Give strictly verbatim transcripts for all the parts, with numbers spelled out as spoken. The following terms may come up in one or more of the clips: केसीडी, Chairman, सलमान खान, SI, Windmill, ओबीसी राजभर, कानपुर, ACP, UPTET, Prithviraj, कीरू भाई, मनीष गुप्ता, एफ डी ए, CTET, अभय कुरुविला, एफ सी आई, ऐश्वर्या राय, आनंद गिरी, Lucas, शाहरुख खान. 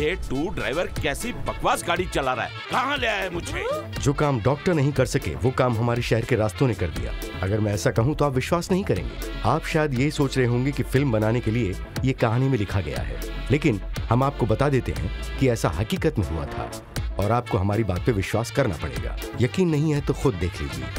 ये to driver कैसी बकवास गाड़ी चला रहा है, कहाँ ले आया मुझे? जो काम डॉक्टर नहीं कर सके वो काम हमारे शहर के रास्तों ने कर दिया। अगर मैं ऐसा कहूँ तो आप विश्वास नहीं करेंगे। आप शायद ये सोच रहे होंगे कि फिल्म बनाने के लिए ये कहानी में लिखा गया है, लेकिन हम आपको बता देते हैं कि ऐसा हकीकत में हुआ था और आपको हमारी बात पे विश्वास करना पड़ेगा। यकीन नहीं है तो खुद देख लीजिए।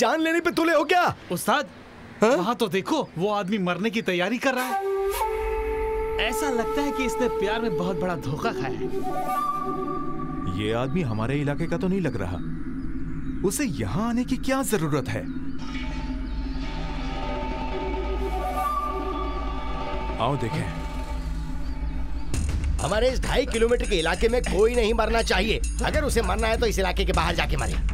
जान लेने पे तुले हो क्या उस्ताद? वहाँ तो देखो, वो आदमी मरने की तैयारी कर रहा है। ऐसा लगता है कि इसने प्यार में बहुत बड़ा धोखा खाया है। ये आदमी हमारे इलाके का तो नहीं लग रहा, उसे यहाँ आने की क्या जरूरत है? आओ देखें। हमारे इस ढाई किलोमीटर के इलाके में कोई नहीं मरना चाहिए। अगर उसे मरना है तो इस इलाके के बाहर जाके मरे।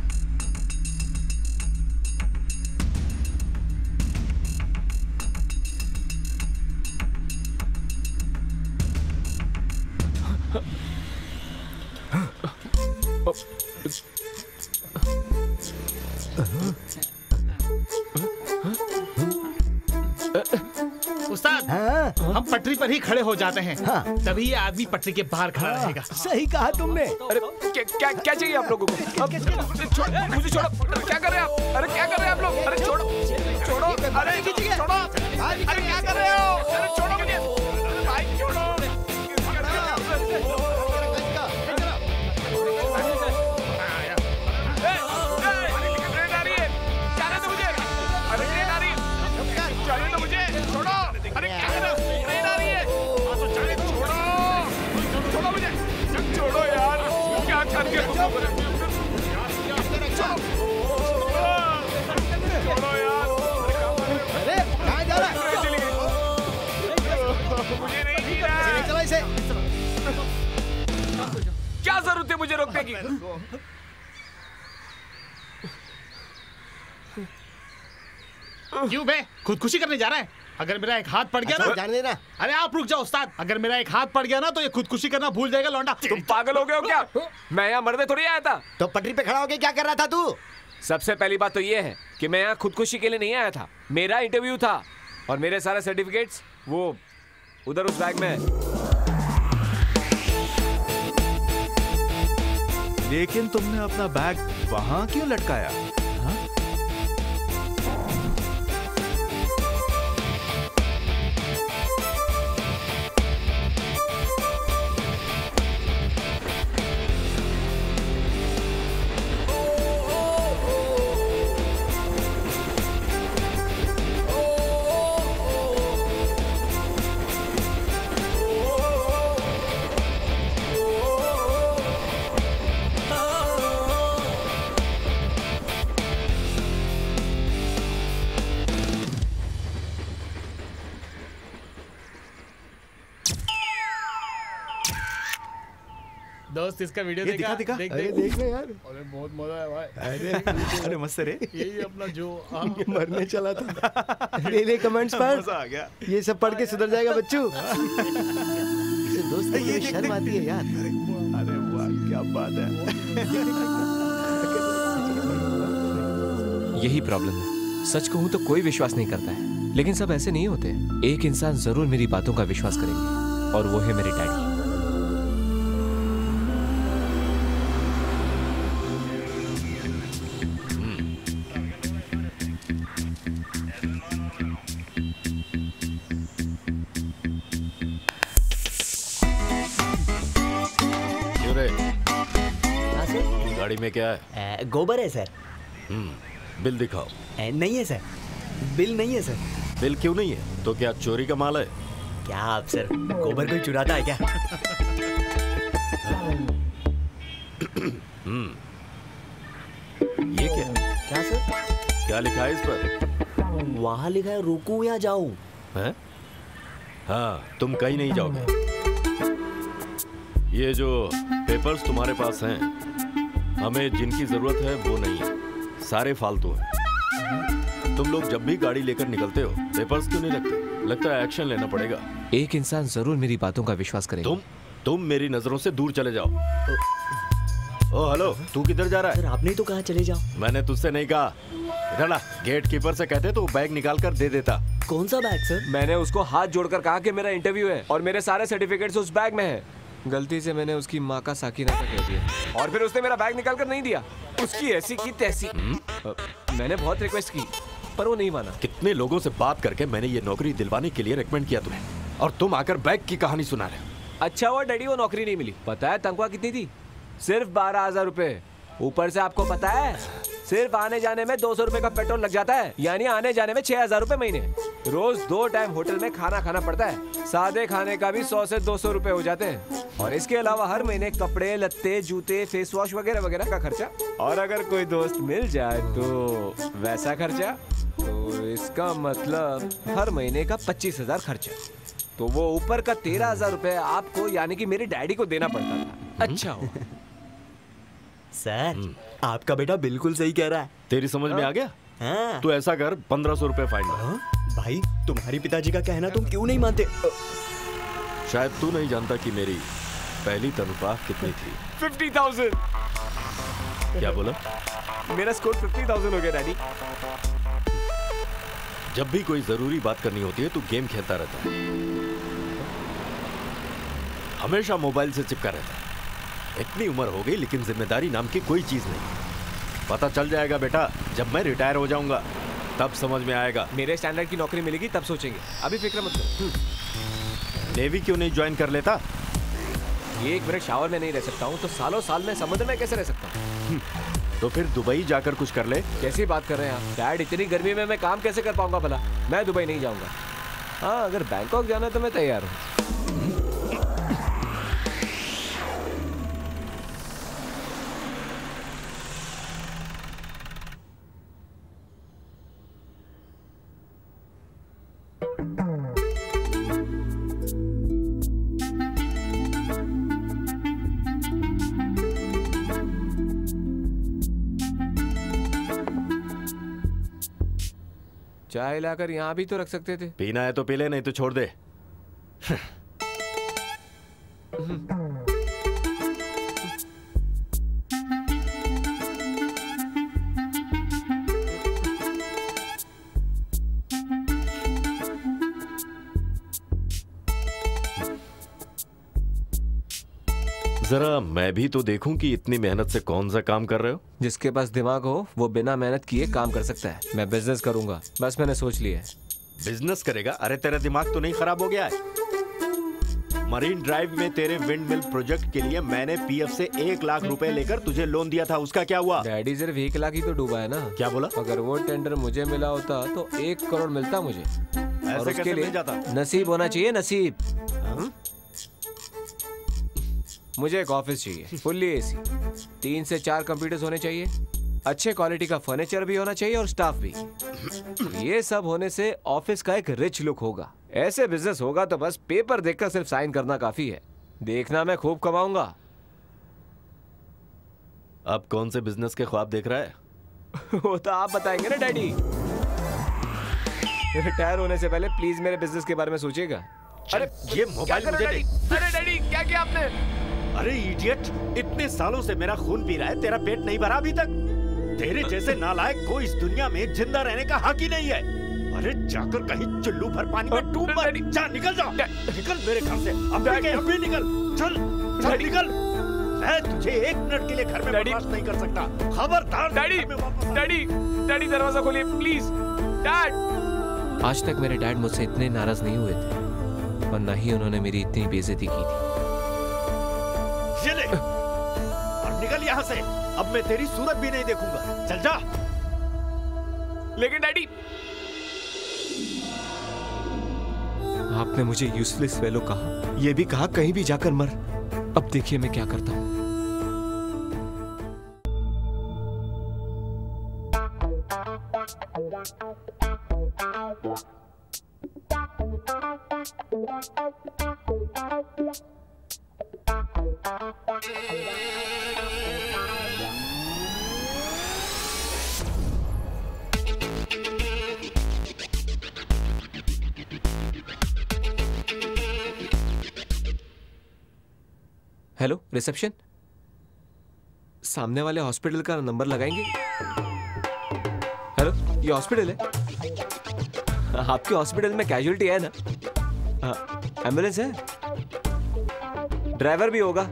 पटरी पर ही खड़े हो जाते हैं। हाँ। तभी ये आदमी पटरी के बाहर खड़ा रहेगा। सही कहा तुमने। अरे क्या क्या क्या चाहिए आप लोगों को? अब छोड़ो, मुझे छोड़ो। क्या कर रहे हैं आप? अरे क्या कर रहे हैं आप लोग? अरे छोड़ो, छोड़ो। अरे छोड़ो, अरे क्या कर रहे हो? अरे छोड़ो मुझे, भाई छोड़ो। क्या जरूरत है मुझे रोकने की? क्यों बे, खुदकुशी करने जा रहा है? अगर मेरा एक हाथ पड़ गया ना, जाने देना। अरे आप रुक जाओ उस्ताद, अगर मेरा एक हाथ पड़ गया ना तो ये खुदकुशी करना भूल जाएगा लौंडा। तुम पागल हो गए हो क्या? मैं यहाँ मरने थोड़ी आया था। तो पटरी पे खड़ा होके क्या कर रहा था तू? सबसे पहली बात तो ये है कि मैं यहाँ खुदकुशी के लिए नहीं आया था। मेरा इंटरव्यू था और मेरे सारे सर्टिफिकेट्स वो उधर उस बैग में है। लेकिन तुमने अपना बैग वहाँ क्यों लटकाया? इसका वीडियो देखा, दिखा, दिखा, देख, अरे देख, देख, देख यार। अरे बहुत मजा है भाई। अरे अरे मस्त रे, यही अपना जो आप मरने चला था। ले ले कमेंट्स पर, मजा आ गया। ये सब पढ़ के सुधर जाएगा बच्चू। इसे दोस्त की ये शर्म आती है यार। अरे वाह क्या बात है। यही प्रॉब्लम है, सच कहूँ तो कोई विश्वास नहीं करता है, लेकिन सब ऐसे नहीं होते। एक इंसान जरूर मेरी बातों का विश्वास करेंगे और वो है मेरे डैडी। क्या है? गोबर है सर। हम्म, बिल दिखाओ। नहीं है सर, बिल नहीं है सर। बिल क्यों नहीं है? तो क्या चोरी का माल है क्या? आप सर गोबर कोई चुराता है क्या? ये क्या क्या सर? क्या लिखा है इस पर? वहाँ लिखा है रुकूं या जाऊं? हैं? हाँ, तुम कहीं नहीं जाओगे। ये जो पेपर्स तुम्हारे पास हैं, हमें जिनकी जरूरत है वो नहीं है, सारे फालतू हैं। तुम लोग जब भी गाड़ी लेकर निकलते हो पेपर्स क्यों नहीं रखते? लगता है एक्शन लेना पड़ेगा। एक इंसान जरूर मेरी बातों का विश्वास करेगा। तुम तुम मेरी नजरों से दूर चले जाओ। ओ हेलो, तू किधर जा रहा है? आपने तो कहा चले जाओ। मैंने तुझसे नहीं कहा। इधर ला। गेट कीपर से कहते तो बैग निकाल कर दे देता। कौन सा बैग सर? मैंने उसको हाथ जोड़कर कहा कि मेरा इंटरव्यू है और मेरे सारे सर्टिफिकेट्स उस बैग में है। गलती से मैंने उसकी माँ का साकिना का कह दिया और फिर उसने मेरा बैग निकाल कर नहीं दिया। उसकी ऐसी की तैसी। मैंने बहुत रिक्वेस्ट की पर वो नहीं माना। कितने लोगों से बात करके मैंने ये नौकरी दिलवाने के लिए रिकमेंड किया तुम्हें और तुम आकर बैग की कहानी सुना रहे हो। अच्छा हुआ डैडी वो नौकरी नहीं मिली। पता है तनख्वाह कितनी थी? सिर्फ बारह हजार रुपए। ऊपर से आपको पता है सिर्फ आने जाने में दो सौ रुपए का पेट्रोल लग जाता है, यानी आने जाने में छह हजार रुपए महीने। रोज दो टाइम होटल में खाना खाना पड़ता है। सादे खाने का भी सौ से दो सौ रुपए हो जाते हैं और इसके अलावा हर महीने कपड़े, लत्ते, जूते, फेस वॉश वगैरह वगैरह का खर्चा। और अगर कोई दोस्त मिल जाए तो वैसा खर्चा। तो इसका मतलब हर महीने का पच्चीस हजार खर्चा। तो वो ऊपर का तेरह हजार रुपए आपको यानी कि मेरे डैडी को देना पड़ता था। अच्छा हो सर, आपका बेटा बिल्कुल सही कह रहा है। तेरी समझ में आ गया? हाँ। तो ऐसा कर, पंद्रह सौ रुपए फाइन लगा। भाई तुम्हारे पिताजी का कहना तुम क्यों नहीं मानते? शायद तू नहीं जानता कि मेरी पहली तनख्वाह कितनी थी। Fifty thousand. क्या बोला? मेरा स्कोर फिफ्टी थाउजेंड हो गया डैडी। जब भी कोई जरूरी बात करनी होती है तो गेम खेलता रहता है, हमेशा मोबाइल से चिपका रहता है। इतनी उम्र हो गई लेकिन जिम्मेदारी नाम की कोई चीज नहीं। पता चल जाएगा बेटा, जब मैं रिटायर हो जाऊंगा तब समझ में आएगा। मेरे स्टैंडर्ड की नौकरी मिलेगी तब सोचेंगे, अभी फिक्र मत करो। नेवी क्यों नहीं ज्वाइन कर लेता? ये एक मिनट शावर में नहीं रह सकता हूँ तो सालों साल में समुद्र में कैसे रह सकता हूँ? तो फिर दुबई जाकर कुछ कर ले। कैसी बात कर रहे हैं आप डैड? इतनी गर्मी में मैं काम कैसे कर पाऊंगा भला? मैं दुबई नहीं जाऊंगा। हाँ, अगर बैंकॉक जाना है तो मैं तैयार हूँ। चाय लाकर यहाँ भी तो रख सकते थे। पीना है तो पी ले, नहीं तो छोड़ दे। जरा मैं भी तो देखूं कि इतनी मेहनत से कौन सा काम कर रहे हो। जिसके पास दिमाग हो वो बिना मेहनत किए काम कर सकता है। मैं बिजनेस करूंगा, बस मैंने सोच लिया है। बिजनेस करेगा? अरे तेरा दिमाग तो नहीं खराब हो गया है? मरीन ड्राइव में तेरे विंड मिल प्रोजेक्ट के लिए मैंने पीएफ से एक लाख रुपए लेकर तुझे लोन दिया था, उसका क्या हुआ? डैडी सिर्फ एक लाख ही तो डूबा है ना। क्या बोला? अगर वो टेंडर मुझे मिला होता तो एक करोड़ मिलता मुझे। ऐसे कैसे मिल जाता? नसीब होना चाहिए, नसीब। मुझे एक ऑफिस चाहिए, फुल्ली एसी, तीन से चार कंप्यूटर्स होने चाहिए, अच्छे क्वालिटी का फर्नीचर भी होना चाहिए और स्टाफ भी। ये सब होने से ऑफिस का एक रिच लुक होगा। ऐसे बिजनेस होगा तो बस पेपर देखकर सिर्फ साइन करना काफी है। देखना मैं खूब कमाऊंगा। अब कौन से बिजनेस के ख्वाब देख रहा है? वो तो आप बताएंगे ना डैडी। रिटायर होने से पहले प्लीज मेरे बिजनेस के बारे में सोचिएगा। अरे ये मोबाइल मुझे दे। अरे डैडी क्या किया आपने? अरे इडियट, इतने सालों से मेरा खून पी रहा है, तेरा पेट नहीं भरा अभी तक। तेरे जैसे नालायक को इस दुनिया में जिंदा रहने का हक ही नहीं है। अरे जाकर कहीं चुल्लू भर पानी में डूब मत। जा, निकल जा, निकल मेरे घर से। अब अभी निकल, चल चल निकल। मैं तुझे एक मिनट के लिए घर में बर्दाश्त नहीं कर सकता। खबरदार। डैडी डैडी डैडी दरवाजा खोलिए प्लीज। डैड। आज तक मेरे डैड मुझसे इतने नाराज नहीं हुए थे और न ही उन्होंने मेरी इतनी बेइज्जती की थी। और निकल यहाँ से, अब मैं तेरी सूरत भी नहीं देखूंगा। चल जा। लेकिन डैडी आपने मुझे यूजलेस फेलो कहा, यह भी कहा कहीं भी जाकर मर। अब देखिए मैं क्या करता हूं। हेलो रिसेप्शन, सामने वाले हॉस्पिटल का नंबर लगाएंगे। हेलो, ये हॉस्पिटल है? आपके हॉस्पिटल में कैजुअलिटी है ना? एम्बुलेंस है, ड्राइवर भी होगा। आ,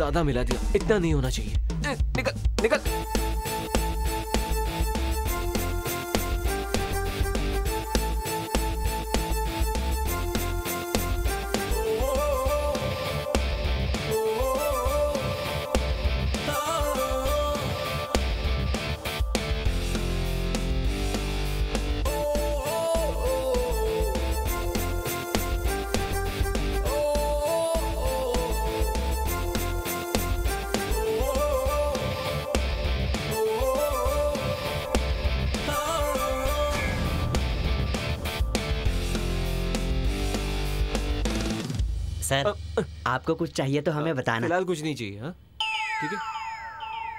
ज्यादा मिला दिया, इतना नहीं होना चाहिए। ए, निकल निकल। सर, आपको कुछ चाहिए तो हमें बताना। फिलहाल कुछ नहीं चाहिए। हाँ ठीक है।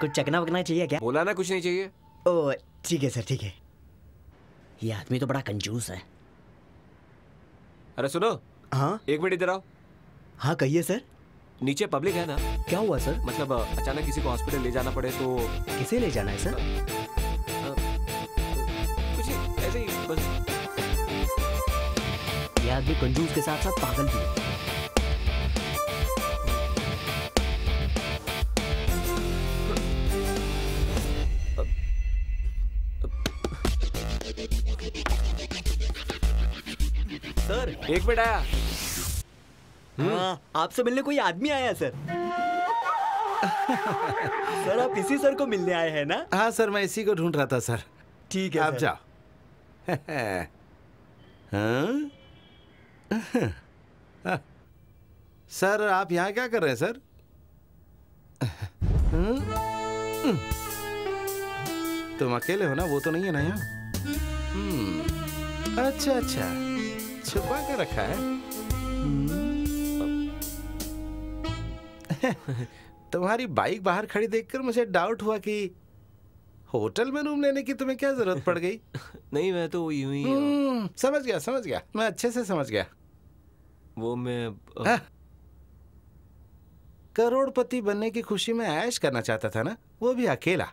कुछ चकना वकना चाहिए क्या? बोला ना कुछ नहीं चाहिए। ओ ठीक है सर, ठीक है। ये आदमी तो बड़ा कंजूस है। अरे सुनो। हाँ एक मिनट इधर आओ। हाँ कहिए सर। नीचे पब्लिक है ना? क्या हुआ सर? मतलब अचानक किसी को हॉस्पिटल ले जाना पड़े तो। किसे ले जाना है सर? आ, कुछ ऐसे ही बस। ये आदमी कंजूस के साथ साथ पागल भी है। सर एक मिनट आया। हाँ, आपसे मिलने कोई आदमी आया सर। सर आप इसी सर को मिलने आए हैं ना? हाँ सर, मैं इसी को ढूंढ रहा था सर। ठीक है आप जाओ। हाँ? सर आप यहाँ क्या कर रहे हैं सर? तुम अकेले हो ना, वो तो नहीं है ना यहाँ? अच्छा अच्छा, छुपा के रखा है। तुम्हारी बाइक बाहर खड़ी देखकर मुझे डाउट हुआ कि होटल में रूम लेने की तुम्हें क्या जरूरत पड़ गई। नहीं मैं तो यूं ही। समझ गया समझ गया, मैं अच्छे से समझ गया। वो मैं आ, करोड़पति बनने की खुशी में ऐश करना चाहता था ना, वो भी अकेला।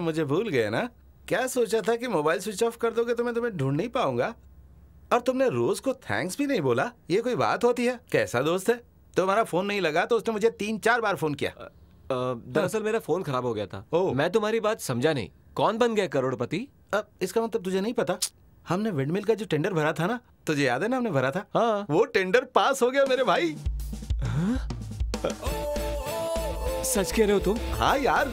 मुझे भूल गए ना? क्या सोचा था कि मोबाइल स्विच ऑफ कर दोगे तो मैं तुम्हें ढूंढ नहीं पाऊंगा। और तुमने रोज को थैंक्स भी नहीं बोला, ये कोई बात होती है? कैसा दोस्त है? तुम्हारा फोन नहीं लगा तो उसने मुझे तीन चार बार फोन किया। दरअसल मेरा फोन खराब हो गया था। ओ, मैं तुम्हारी बात समझा नहीं। कौन बन गया करोड़पति? अब इसका मतलब तुझे नहीं पता? हमने विंडमिल का जो टेंडर भरा था ना, तुझे याद है ना हमने भरा था? हाँ। वो टेंडर पास हो गया मेरे भाई। सच कह रहे हो तुम? हाँ यार,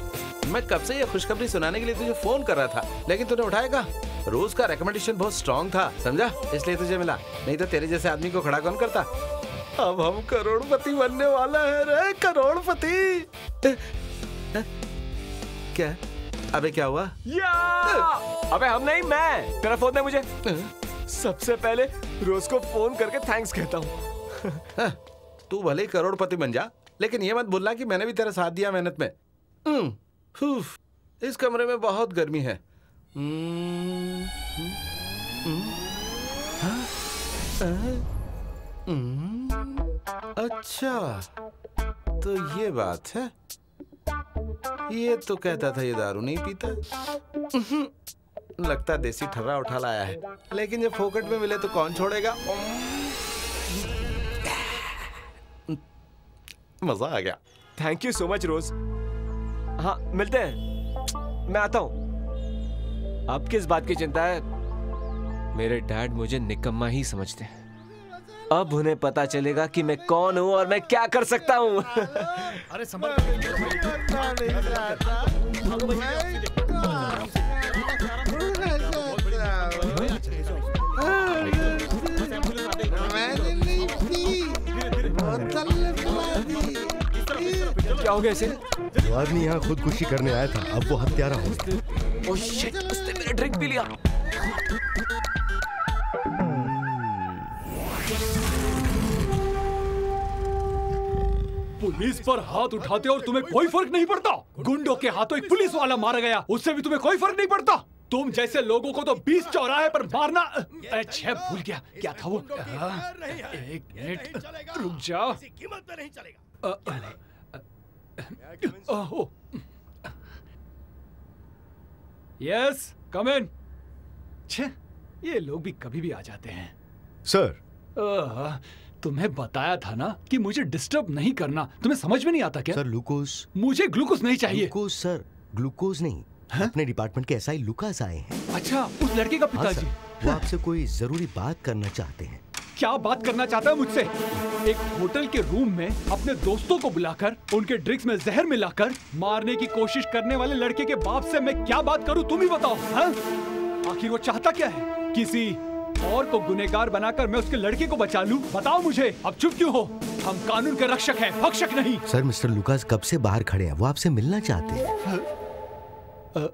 मैं कब से ये खुशखबरी सुनाने के लिए तुझे फोन कर रहा था, लेकिन तूने उठाएगा। रोज का रेकमेंडेशन बहुत स्ट्रांग था समझा, इसलिए तुझे मिला, नहीं तो तेरे जैसे आदमी को खड़ा कौन करता। अब हम करोड़पति बनने वाला है रे, करोड़पति। क्या? अबे क्या हुआ? अबे हम नहीं, मैं। तेरा फोन दे मुझे। सबसे पहले रोज को फोन करके थैंक्स कहता हूँ। तू भले करोड़पति बन जा, लेकिन ये मत भूलना कि मैंने भी तेरा साथ दिया मेहनत में। इस कमरे में बहुत गर्मी है। अच्छा तो ये बात है, ये तो कहता था ये दारू नहीं पीता, लगता देसी ठर्रा उठा लाया है, लेकिन जब फोकट में मिले तो कौन छोड़ेगा। मजा आ गया। Thank you so much Rose. हाँ मिलते हैं, मैं आता हूँ। अब किस बात की चिंता है? मेरे डैड मुझे निकम्मा ही समझते हैं। अब उन्हें पता चलेगा कि मैं कौन हूँ और मैं क्या कर सकता हूँ। अरे संभल। जाओगे ऐसे? वो आदमी यहाँ खुदकुशी करने आया था, अब वो हत्यारा हो गया। ओह शिट, उसने मेरा ड्रिंक पी लिया। पुलिस पर हाथ उठाते और तुम्हें कोई फर्क नहीं पड़ता। गुंडों के हाथों एक पुलिस वाला मारा गया, उससे भी तुम्हें कोई फर्क नहीं पड़ता। तुम जैसे लोगों को तो बीस चौराहे पर मारना। अच्छा भूल गया क्या था वो। एक मिनट रुक जा। Yes come in. छे ये लोग भी कभी भी आ जाते हैं। सर तुम्हें बताया था ना कि मुझे डिस्टर्ब नहीं करना। तुम्हें समझ में नहीं आता क्या? Sir glucose. मुझे ग्लूकोज नहीं चाहिए। ग्लूकोज सर, ग्लूकोज नहीं। हा? अपने डिपार्टमेंट के एसआई लुकास आए हैं। अच्छा उस लड़के का पिताजी। वो आपसे कोई जरूरी बात करना चाहते हैं। क्या बात करना चाहता है मुझसे? एक होटल के रूम में अपने दोस्तों को बुलाकर उनके ड्रिंक्स में जहर मिलाकर मारने की कोशिश करने वाले लड़के के बाप से मैं क्या बात करूं? तुम ही बताओ। हा? आखिर वो चाहता क्या है? किसी और को गुनेगार बनाकर मैं उसके लड़के को बचा लूं? बताओ मुझे। अब चुप क्यों हो? हम कानून के रक्षक हैं, भक्षक नहीं। सर मिस्टर लुकास कब से बाहर खड़े हैं, वो आपसे मिलना चाहते हैं। Uh,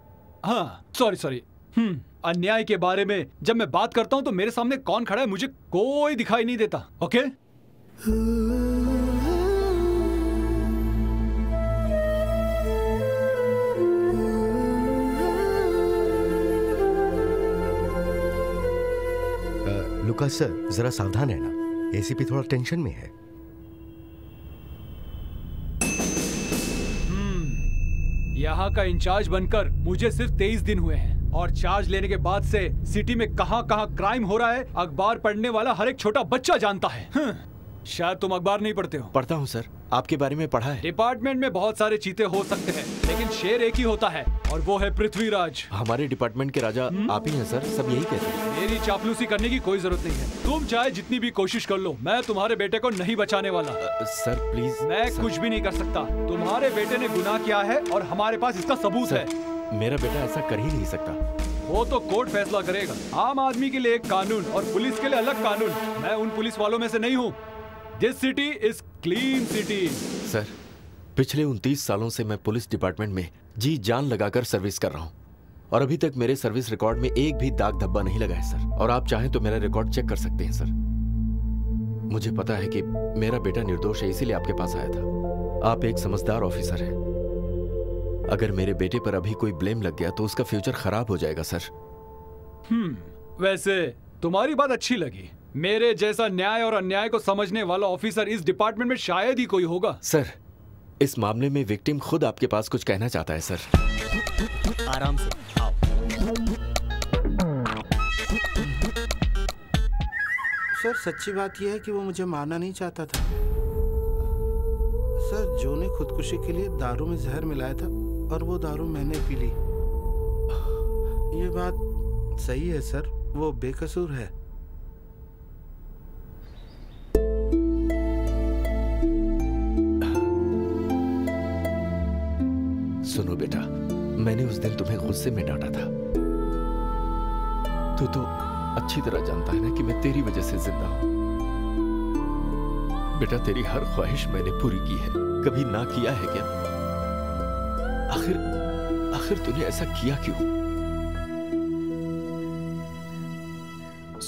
हाँ सॉरी सॉरी। हम्म अन्याय के बारे में जब मैं बात करता हूँ तो मेरे सामने कौन खड़ा है मुझे कोई दिखाई नहीं देता। ओके uh, लुकास सर जरा सावधान रहना, एसीपी थोड़ा टेंशन में है। यहाँ का इंचार्ज बनकर मुझे सिर्फ तेईस दिन हुए हैं और चार्ज लेने के बाद से सिटी में कहाँ कहाँ क्राइम हो रहा है अखबार पढ़ने वाला हर एक छोटा बच्चा जानता है। शायद तुम अखबार नहीं पढ़ते हो। पढ़ता हूँ सर, आपके बारे में पढ़ा है। डिपार्टमेंट में बहुत सारे चीते हो सकते हैं लेकिन शेर एक ही होता है और वो है पृथ्वीराज। हमारे डिपार्टमेंट के राजा हुँ? आप ही हैं सर, सब यही कहते हैं। मेरी चापलूसी करने की कोई जरूरत नहीं है। तुम चाहे जितनी भी कोशिश कर लो मैं तुम्हारे बेटे को नहीं बचाने वाला। आ, सर प्लीज। मैं सर... कुछ भी नहीं कर सकता। तुम्हारे बेटे ने गुनाह किया है और हमारे पास इसका सबूत है। मेरा बेटा ऐसा कर ही नहीं सकता। वो तो कोर्ट फैसला करेगा। आम आदमी के लिए एक कानून और पुलिस के लिए अलग कानून। मैं उन पुलिस वालों में से नहीं हूँ। This city is clean city. Sir पिछले उनतीस सालों से मैं पुलिस डिपार्टमेंट में जी जान लगाकर सर्विस कर रहा हूँ और अभी तक मेरे सर्विस रिकॉर्ड में एक भी दाग धब्बा नहीं लगा है सर। और आप चाहें तो मेरा रिकॉर्ड चेक कर सकते हैं सर। मुझे पता है कि मेरा बेटा निर्दोष है, इसीलिए आपके पास आया था। आप एक समझदार ऑफिसर हैं। अगर मेरे बेटे पर अभी कोई ब्लेम लग गया तो उसका फ्यूचर खराब हो जाएगा सर। हम्म वैसे तुम्हारी बात अच्छी लगी। मेरे जैसा न्याय और अन्याय को समझने वाला ऑफिसर इस डिपार्टमेंट में शायद ही कोई होगा। सर इस मामले में विक्टिम खुद आपके पास कुछ कहना चाहता है सर। आराम से आओ। सर सच्ची बात यह है कि वो मुझे मारना नहीं चाहता था। सर जो ने खुदकुशी के लिए दारू में जहर मिलाया था और वो दारू मैंने पी ली। ये बात सही है सर, वो बेकसूर है। सुनो बेटा, मैंने उस दिन तुम्हें गुस्से में डांटा था। तू तो अच्छी तरह जानता है ना कि मैं तेरी वजह से जिंदा हूं। बेटा तेरी हर ख्वाहिश मैंने पूरी की है, कभी ना किया है क्या? आखिर आखिर तूने ऐसा किया क्यों?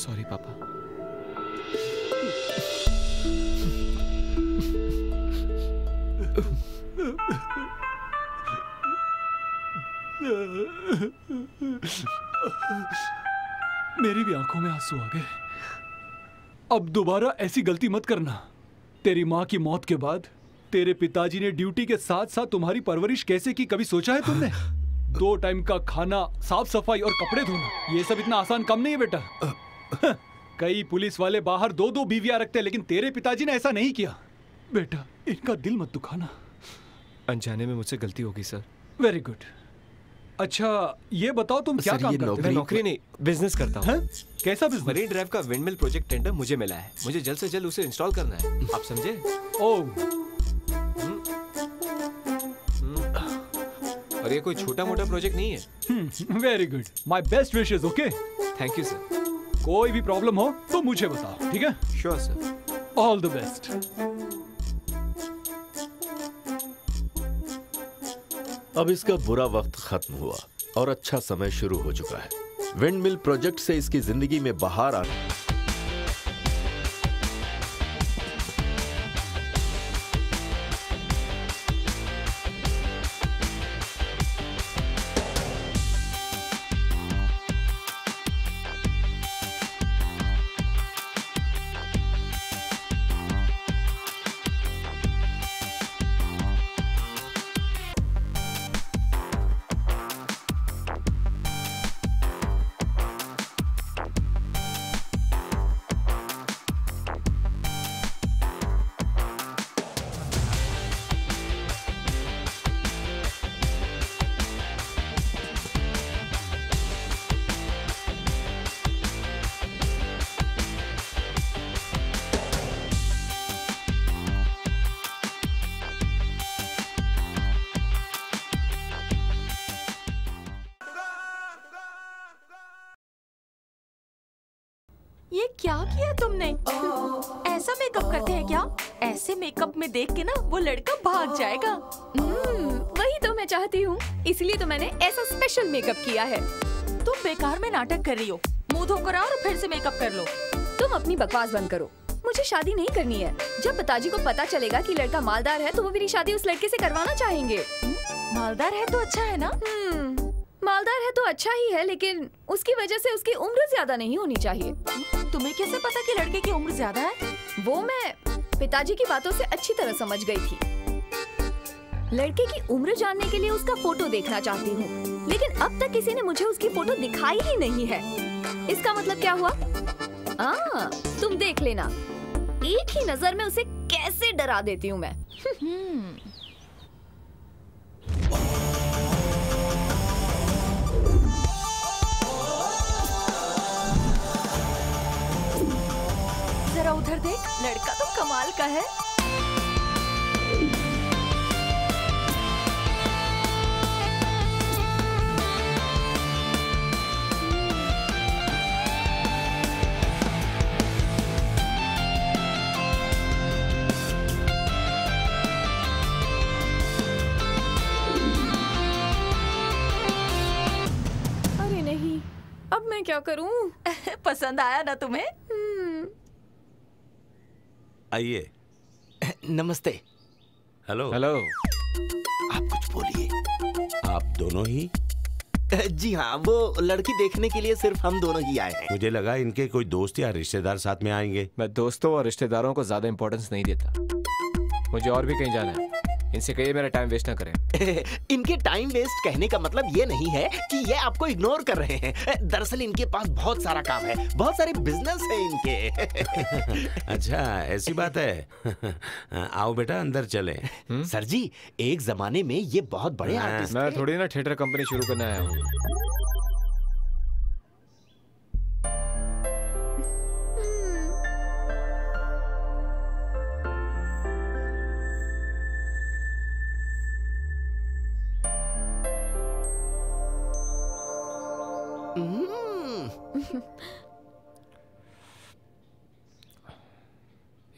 सॉरी पापा। मेरी भी आंखों में आंसू आ गए। अब दोबारा ऐसी गलती मत करना। तेरी माँ की मौत के बाद तेरे पिताजी ने ड्यूटी के साथ साथ तुम्हारी परवरिश कैसे की कभी सोचा है तुमने? दो टाइम का खाना, साफ सफाई और कपड़े धोना, ये सब इतना आसान काम नहीं है बेटा। कई पुलिस वाले बाहर दो दो बीवियां रखते हैं लेकिन तेरे पिताजी ने ऐसा नहीं किया। बेटा इनका दिल मत दुखाना। अनजाने में मुझसे गलती होगी सर। Very good. अच्छा ये बताओ तुम क्या काम करते हो? मैं नौकरी नहीं, बिजनेस करता हूँ। कैसा बिजनेस? मरीन ड्राइव का विंडमिल प्रोजेक्ट टेंडर मुझे मिला है, मुझे जल्द से जल्द उसे इंस्टॉल करना है, आप समझे? ओह और ये कोई छोटा मोटा प्रोजेक्ट नहीं है। Very good, my best wishes. Okay thank you sir. कोई भी प्रॉब्लम हो तो मुझे बताओ, ठीक है? Sure sir, all the best. अब इसका बुरा वक्त खत्म हुआ और अच्छा समय शुरू हो चुका है। विंडमिल प्रोजेक्ट से इसकी जिंदगी में बाहर आ में देख के ना वो लड़का भाग जाएगा। वही तो मैं चाहती हूँ, इसलिए तो मैंने ऐसा स्पेशल मेकअप किया है। तुम बेकार में नाटक कर रही हो, मुंह धोकर आओ और फिर से मेकअप कर लो। तुम अपनी बकवास बंद करो, मुझे शादी नहीं करनी है। जब पिताजी को पता चलेगा कि लड़का मालदार है तो वो मेरी शादी उस लड़के से करवाना चाहेंगे। मालदार है तो अच्छा है ना? मालदार है तो अच्छा ही है, लेकिन उसकी वजह से उसकी उम्र ज्यादा नहीं होनी चाहिए। तुम्हें कैसे पता कि लड़के की उम्र ज्यादा है? वो मैं पिताजी की बातों से अच्छी तरह समझ गई थी। लड़के की उम्र जानने के लिए उसका फोटो देखना चाहती हूँ, लेकिन अब तक किसी ने मुझे उसकी फोटो दिखाई ही नहीं है। इसका मतलब क्या हुआ? आ, तुम देख लेना, एक ही नजर में उसे कैसे डरा देती हूँ मैं। जरा उधर देख, लड़का तो कमाल का है। अरे नहीं, अब मैं क्या करूं? पसंद आया ना तुम्हें? आइए। नमस्ते। हेलो हेलो, आप कुछ बोलिए। आप दोनों ही? जी हाँ, वो लड़की देखने के लिए सिर्फ हम दोनों ही आए हैं। मुझे लगा इनके कोई दोस्त या रिश्तेदार साथ में आएंगे। मैं दोस्तों और रिश्तेदारों को ज्यादा इम्पोर्टेंस नहीं देता। मुझे और भी कहीं जाना है, इनसे कहिए मेरा टाइम वेस्ट ना करें। इनके टाइम वेस्ट कहने का मतलब ये नहीं है कि ये आपको इग्नोर कर रहे हैं। दरअसल इनके पास बहुत सारा काम है, बहुत सारे बिजनेस हैं इनके। अच्छा ऐसी बात है। आओ बेटा अंदर चलें। हुँ? सर जी, एक जमाने में ये बहुत बड़े आर्टिस्ट थे। मैं थोड़ी ना थिएटर कंपनी शुरू करने आया हूँ।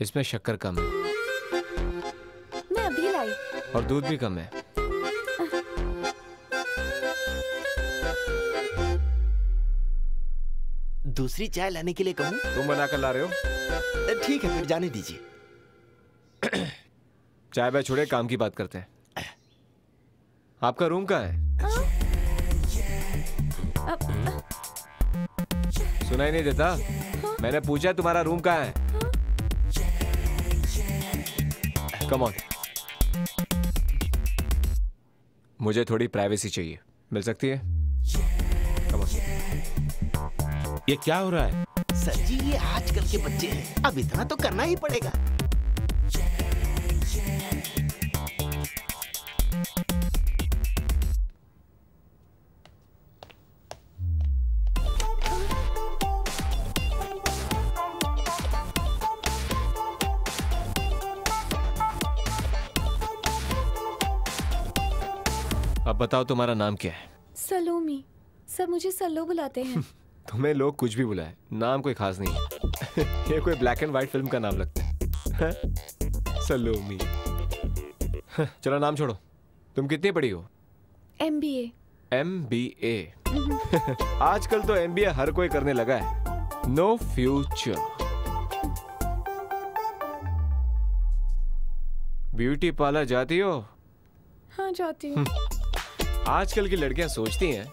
इसमें शक्कर कम है, मैं अभी लाई, और दूध भी कम है। दूसरी चाय लाने के लिए कहूँ? तुम बनाकर ला रहे हो? ठीक है, फिर जाने दीजिए। चाय बाय छोड़े, काम की बात करते हैं। आपका रूम कहाँ है? सुनाई नहीं देता? हाँ? मैंने पूछा तुम्हारा रूम कहाँ है? हाँ? कम ऑन, मुझे थोड़ी प्राइवेसी चाहिए, मिल सकती है? Come on. ये क्या हो रहा है? सर जी, ये आजकल के बच्चे हैं, अब इतना तो करना ही पड़ेगा। बताओ तुम्हारा नाम क्या है? सलोमी। सब मुझे सलो बुलाते हैं। तुम्हें लोग कुछ भी बुलाए, नाम कोई खास नहीं है। ये कोई ब्लैक एंड व्हाइट फिल्म का नाम लगता है। सलोमी। चलो नाम छोड़ो, तुम कितनी पढ़ी हो? एमबीए। एमबीए आजकल तो एमबीए हर कोई करने लगा है। No future. ब्यूटी पार्लर जाती हो? हाँ जाती हूँ। आजकल की लड़कियाँ सोचती हैं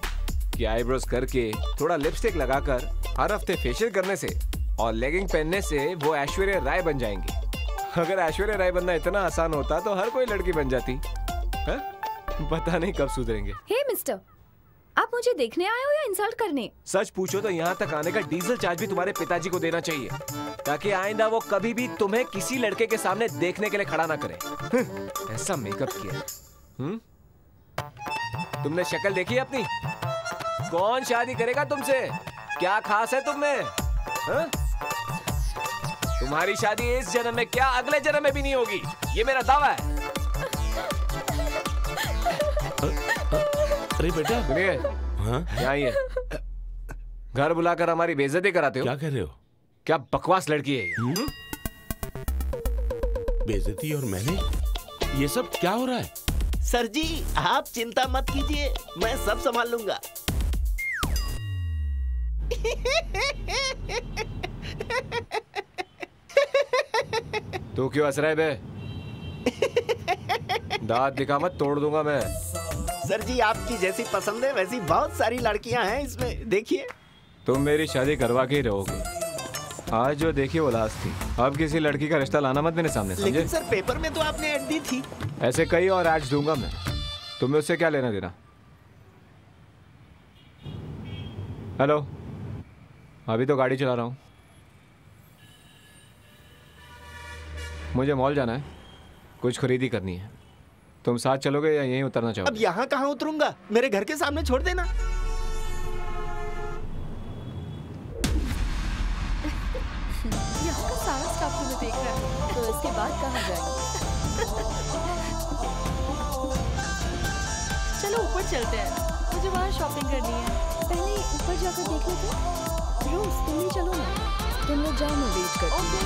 कि आईब्रोज करके, थोड़ा लिपस्टिक लगाकर, हर हफ्ते फेशियल करने से और लेगिंग पहनने से वो ऐश्वर्या राय बन जाएंगी। अगर ऐश्वर्या राय बनना इतना आसान होता तो हर कोई लड़की बन जाती। हा? पता नहीं कब सुधरेंगे। हे मिस्टर, आप मुझे देखने आए हो या इंसल्ट करने? सच पूछो तो यहाँ तक आने का डीजल चार्ज भी तुम्हारे पिताजी को देना चाहिए, ताकि आइंदा वो कभी भी तुम्हें किसी लड़के के सामने देखने के लिए खड़ा ना करे। ऐसा मेकअप किया। हुँ? तुमने शक्ल देखी है अपनी? कौन शादी करेगा तुमसे? क्या खास है तुममें? तुम्हारी शादी इस जन्म में क्या अगले जन्म में भी नहीं होगी, ये मेरा दावा है। अरे बेटा, यहाँ ही है। घर बुलाकर हमारी बेइज्जती कराते हो। क्या कह रहे हो? क्या बकवास लड़की है ये। बेइज्जती और मैंने? ये सब क्या हो रहा है? सर जी आप चिंता मत कीजिए, मैं सब संभाल लूंगा। तू क्यों हंस रहा है बे? दांत दिखा मत, तोड़ दूंगा मैं। सर जी आपकी जैसी पसंद है वैसी बहुत सारी लड़कियां हैं इसमें, देखिए। तुम मेरी शादी करवा के ही रहोगे। आज जो देखिए वो लास्ट थी। अब किसी लड़की का रिश्ता लाना मत मेरे सामने, समझे? लेकिन सर पेपर में तो आपने ऐड दी थी। ऐसे कई और ऐड्स दूंगा मैं, तुम्हें उससे क्या लेना देना। हेलो, अभी तो गाड़ी चला रहा हूँ, मुझे मॉल जाना है, कुछ खरीदी करनी है। तुम साथ चलोगे या यहीं उतरना चाहोगे? अब यहाँ कहाँ उतरूंगा, मेरे घर के सामने छोड़ देना। यहाँ का सारा स्टाफ तुम्हें देख रहा है, तो इसके बाद कहाँ जाएंगे? चलो ऊपर चलते हैं, मुझे वहाँ शॉपिंग करनी है। पहले ऊपर जाकर देख लेते हैं। रोज तुम ही चलो ना, तुम लोग जाओ मैं वेट करती हूँ।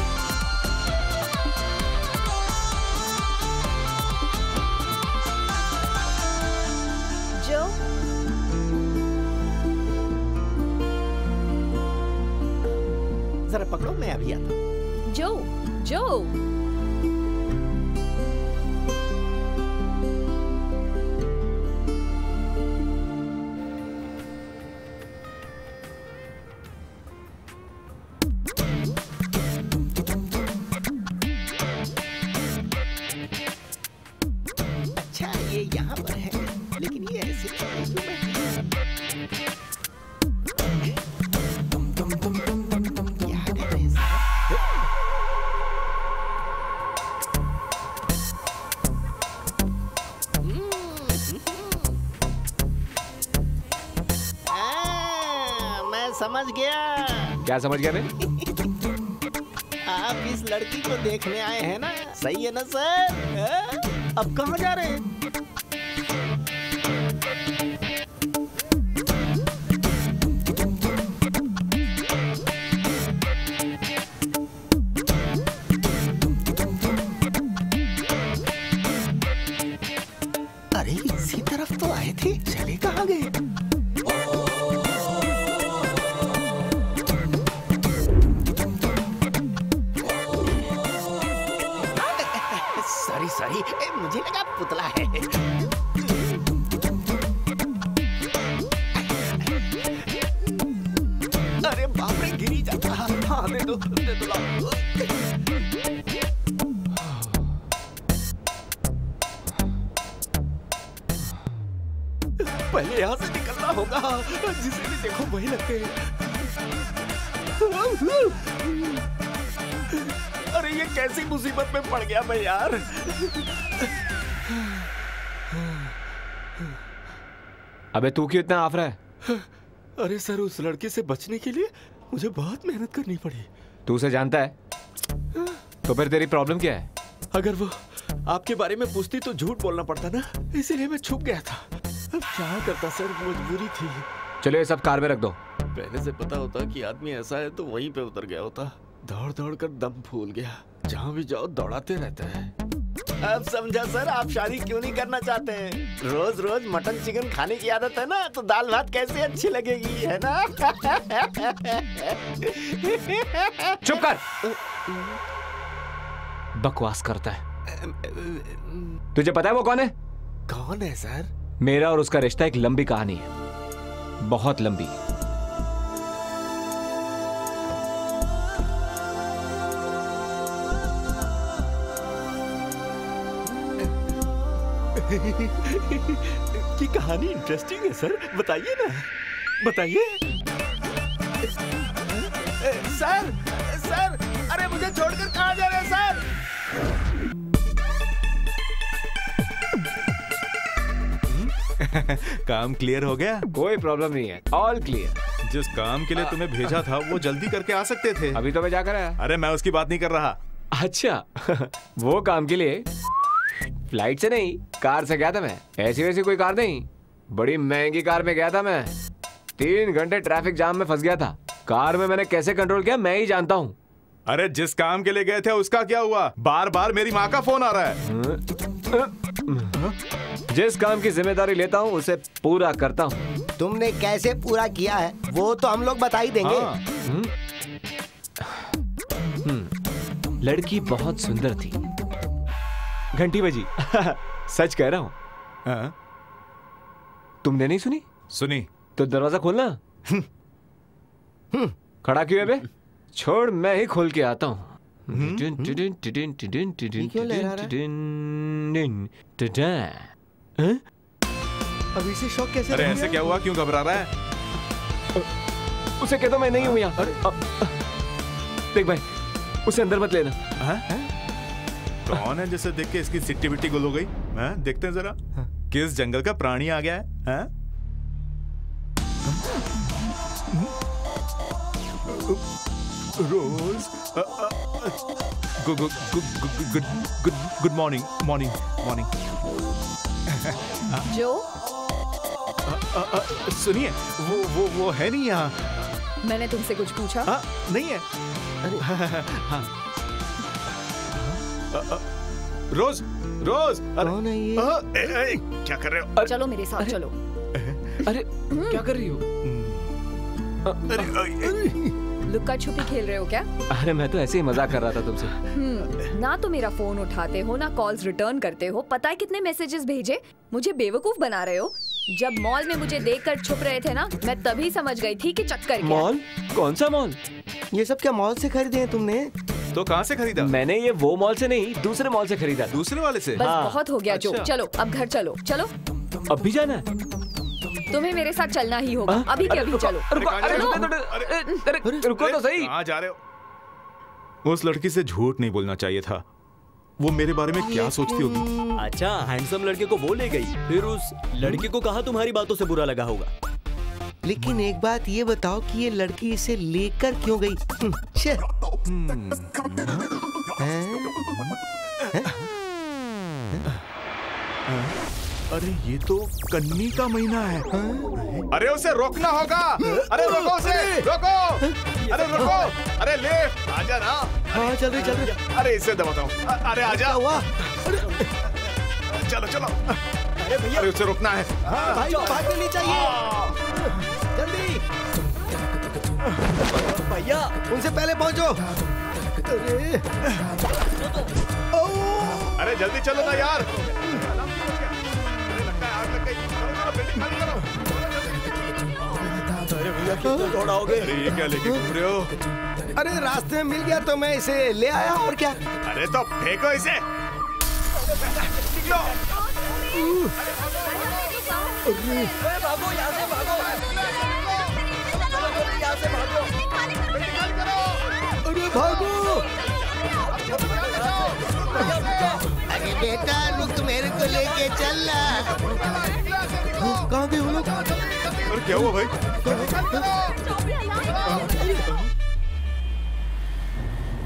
जरा पकड़ो, मैं अभी आता हूँ। जो जो अच्छा ये यहाँ पर है, लेकिन ये ऐसे समझ गया। क्या समझ गया? आप इस लड़की को देखने आए हैं ना, सही है ना सर? है? अब कहाँ जा रहे हैं? अरे इसी तरफ तो आए थे, चले कहाँ गए? सॉरी, मुझे लगा पुतला है। अरे बाप रे, गिरी जाता। हाँ दे दो, दे दो। पहले यहाँ से निकलना होगा, जिसे भी देखो वही लगते हैं। अरे ये कैसी मुसीबत में पड़ गया मैं यार। अबे तू क्यों इतना आफरा है? अरे सर उस लड़के से बचने के लिए मुझे बहुत मेहनत करनी पड़ी। तू उसे जानता है? तो फिर तेरी प्रॉब्लम क्या है? अगर वो आपके बारे में पूछती तो झूठ बोलना पड़ता ना, इसीलिए मैं छुप गया था। अब क्या करता सर, मजबूरी थी। चलो ये सब कार में रख दो। पहले से पता होता कि आदमी ऐसा है तो वहीं पे उतर गया होता। दौड़ दौड़ कर दम फूल गया, जहाँ भी जाओ दौड़ाते रहते हैं। अब समझा सर आप शादी क्यों नहीं करना चाहते हैं। रोज रोज मटन चिकन खाने की आदत है ना, तो दाल भात कैसे अच्छी लगेगी, है ना। चुप कर, बकवास करता है। तुझे पता है वो कौन है? कौन है सर? मेरा और उसका रिश्ता एक लंबी कहानी है, बहुत लंबी। की कहानी इंटरेस्टिंग है सर, बताइए ना, बताइए। सर सर अरे मुझे छोड़कर कहाँ जा रहे हैं सर? काम क्लियर हो गया? कोई प्रॉब्लम नहीं है, ऑल क्लियर। जिस काम के लिए तुम्हें भेजा था वो जल्दी करके आ सकते थे। अभी तो मैं जाकर आया। अरे मैं उसकी बात नहीं कर रहा। अच्छा वो काम के लिए फ्लाइट से नहीं कार से गया था मैं। ऐसी वैसी कोई कार नहीं, बड़ी महंगी कार में गया था मैं। तीन घंटे ट्रैफिक जाम में फंस गया था। कार में मैंने कैसे कंट्रोल किया मैं ही जानता हूँ। अरे जिस काम के लिए गए थे उसका क्या हुआ? बार बार मेरी माँ का फोन आ रहा है। जिस काम की जिम्मेदारी लेता हूँ उसे पूरा करता हूँ। तुमने कैसे पूरा किया है वो तो हम लोग बता ही देंगे। हाँ। लड़की बहुत सुंदर थी। घंटी बजी। सच कह रहा हूँ। हाँ? तुमने नहीं सुनी? सुनी। तो दरवाजा खोलना। हम्म। खड़ा क्यों है बे? छोड़ मैं ही खोल के आता हूँ। अब इसे शौक कैसे? अरे ऐसे क्या हुआ, क्यों घबरा रहा है? उसे कहता मैं नहीं हूँ यहाँ। देख भाई उसे अंदर मत लेना। कौन है जिसे देख के इसकी सिट्टी बिट्टी गुल हो गई? हाँ? देखते हैं जरा किस जंगल का प्राणी आ गया है। हाँ? Rose good good good good good morning morning morning. जो सुनिए वो वो वो है नहीं यहाँ। मैंने तुमसे कुछ पूछा? आ, नहीं है। अरे हाँ रोज रोज कौन है ये? क्या कर रहे हो? अरे, चलो मेरे साथ। अरे, चलो अरे क्या कर रही हो? अरे, अरे, लुक्का छुपी खेल रहे हो क्या? अरे मैं तो ऐसे ही मजाक कर रहा था तुमसे। ना तो मेरा फोन उठाते हो ना कॉल्स रिटर्न करते हो। पता है कितने मैसेजेस भेजे? मुझे बेवकूफ बना रहे हो। जब मॉल में मुझे देखकर छुप रहे थे ना, मैं तभी समझ गई थी कि चक्कर। मॉल? कौन सा मॉल? ये सब क्या मॉल से खरीदे हैं तुमने? तो कहाँ से खरीदा? मैंने ये वो मॉल से नहीं दूसरे मॉल से खरीदा। दूसरे वाले से? बस हाँ। बहुत हो गया। अच्छा। जो चलो अब घर चलो। चलो अब भी जाना है? तुम्हें मेरे साथ चलना ही होगा। आ? अभी के अभी चलो। रुको तो सही। कहाँ जा रहे हो? उस लड़की से झूठ नहीं बोलना चाहिए था। वो मेरे बारे में क्या सोचती होगी? अच्छा हैंडसम लड़के को वो ले गई, फिर उस लड़के को कहाँ तुम्हारी बातों से बुरा लगा होगा। लेकिन एक बात ये बताओ कि ये लड़की इसे लेकर क्यों गई? अरे ये तो कन्नी का महीना है। अरे उसे रोकना होगा। अरे रोको उसे, रोको। अरे रोको। अरे ले आजा ना। हाँ चल रही चल रही। अरे इसे दबाता। अरे आजा हुआ। चलो चलो। अरे भैया उसे रोकना है। भाई भाग नहीं चाहिए। जल्दी भैया उनसे पहले पहुंचो। अरे अरे जल्दी चलो ना यार। अरे भैया कितना दौड़ाओगे? अरे ये क्या लेके घूम रहे हो? अरे रास्ते में मिल गया तो मैं इसे ले आया और क्या। अरे तो फेंको इसे। भागो यहाँ से, भागो यहाँ से, भागो। अरे भागो। अरे बेटा लोग तो मेरे को लेके चल रहा। कहाँ गए वो लोग? अरे क्या हुआ भाई?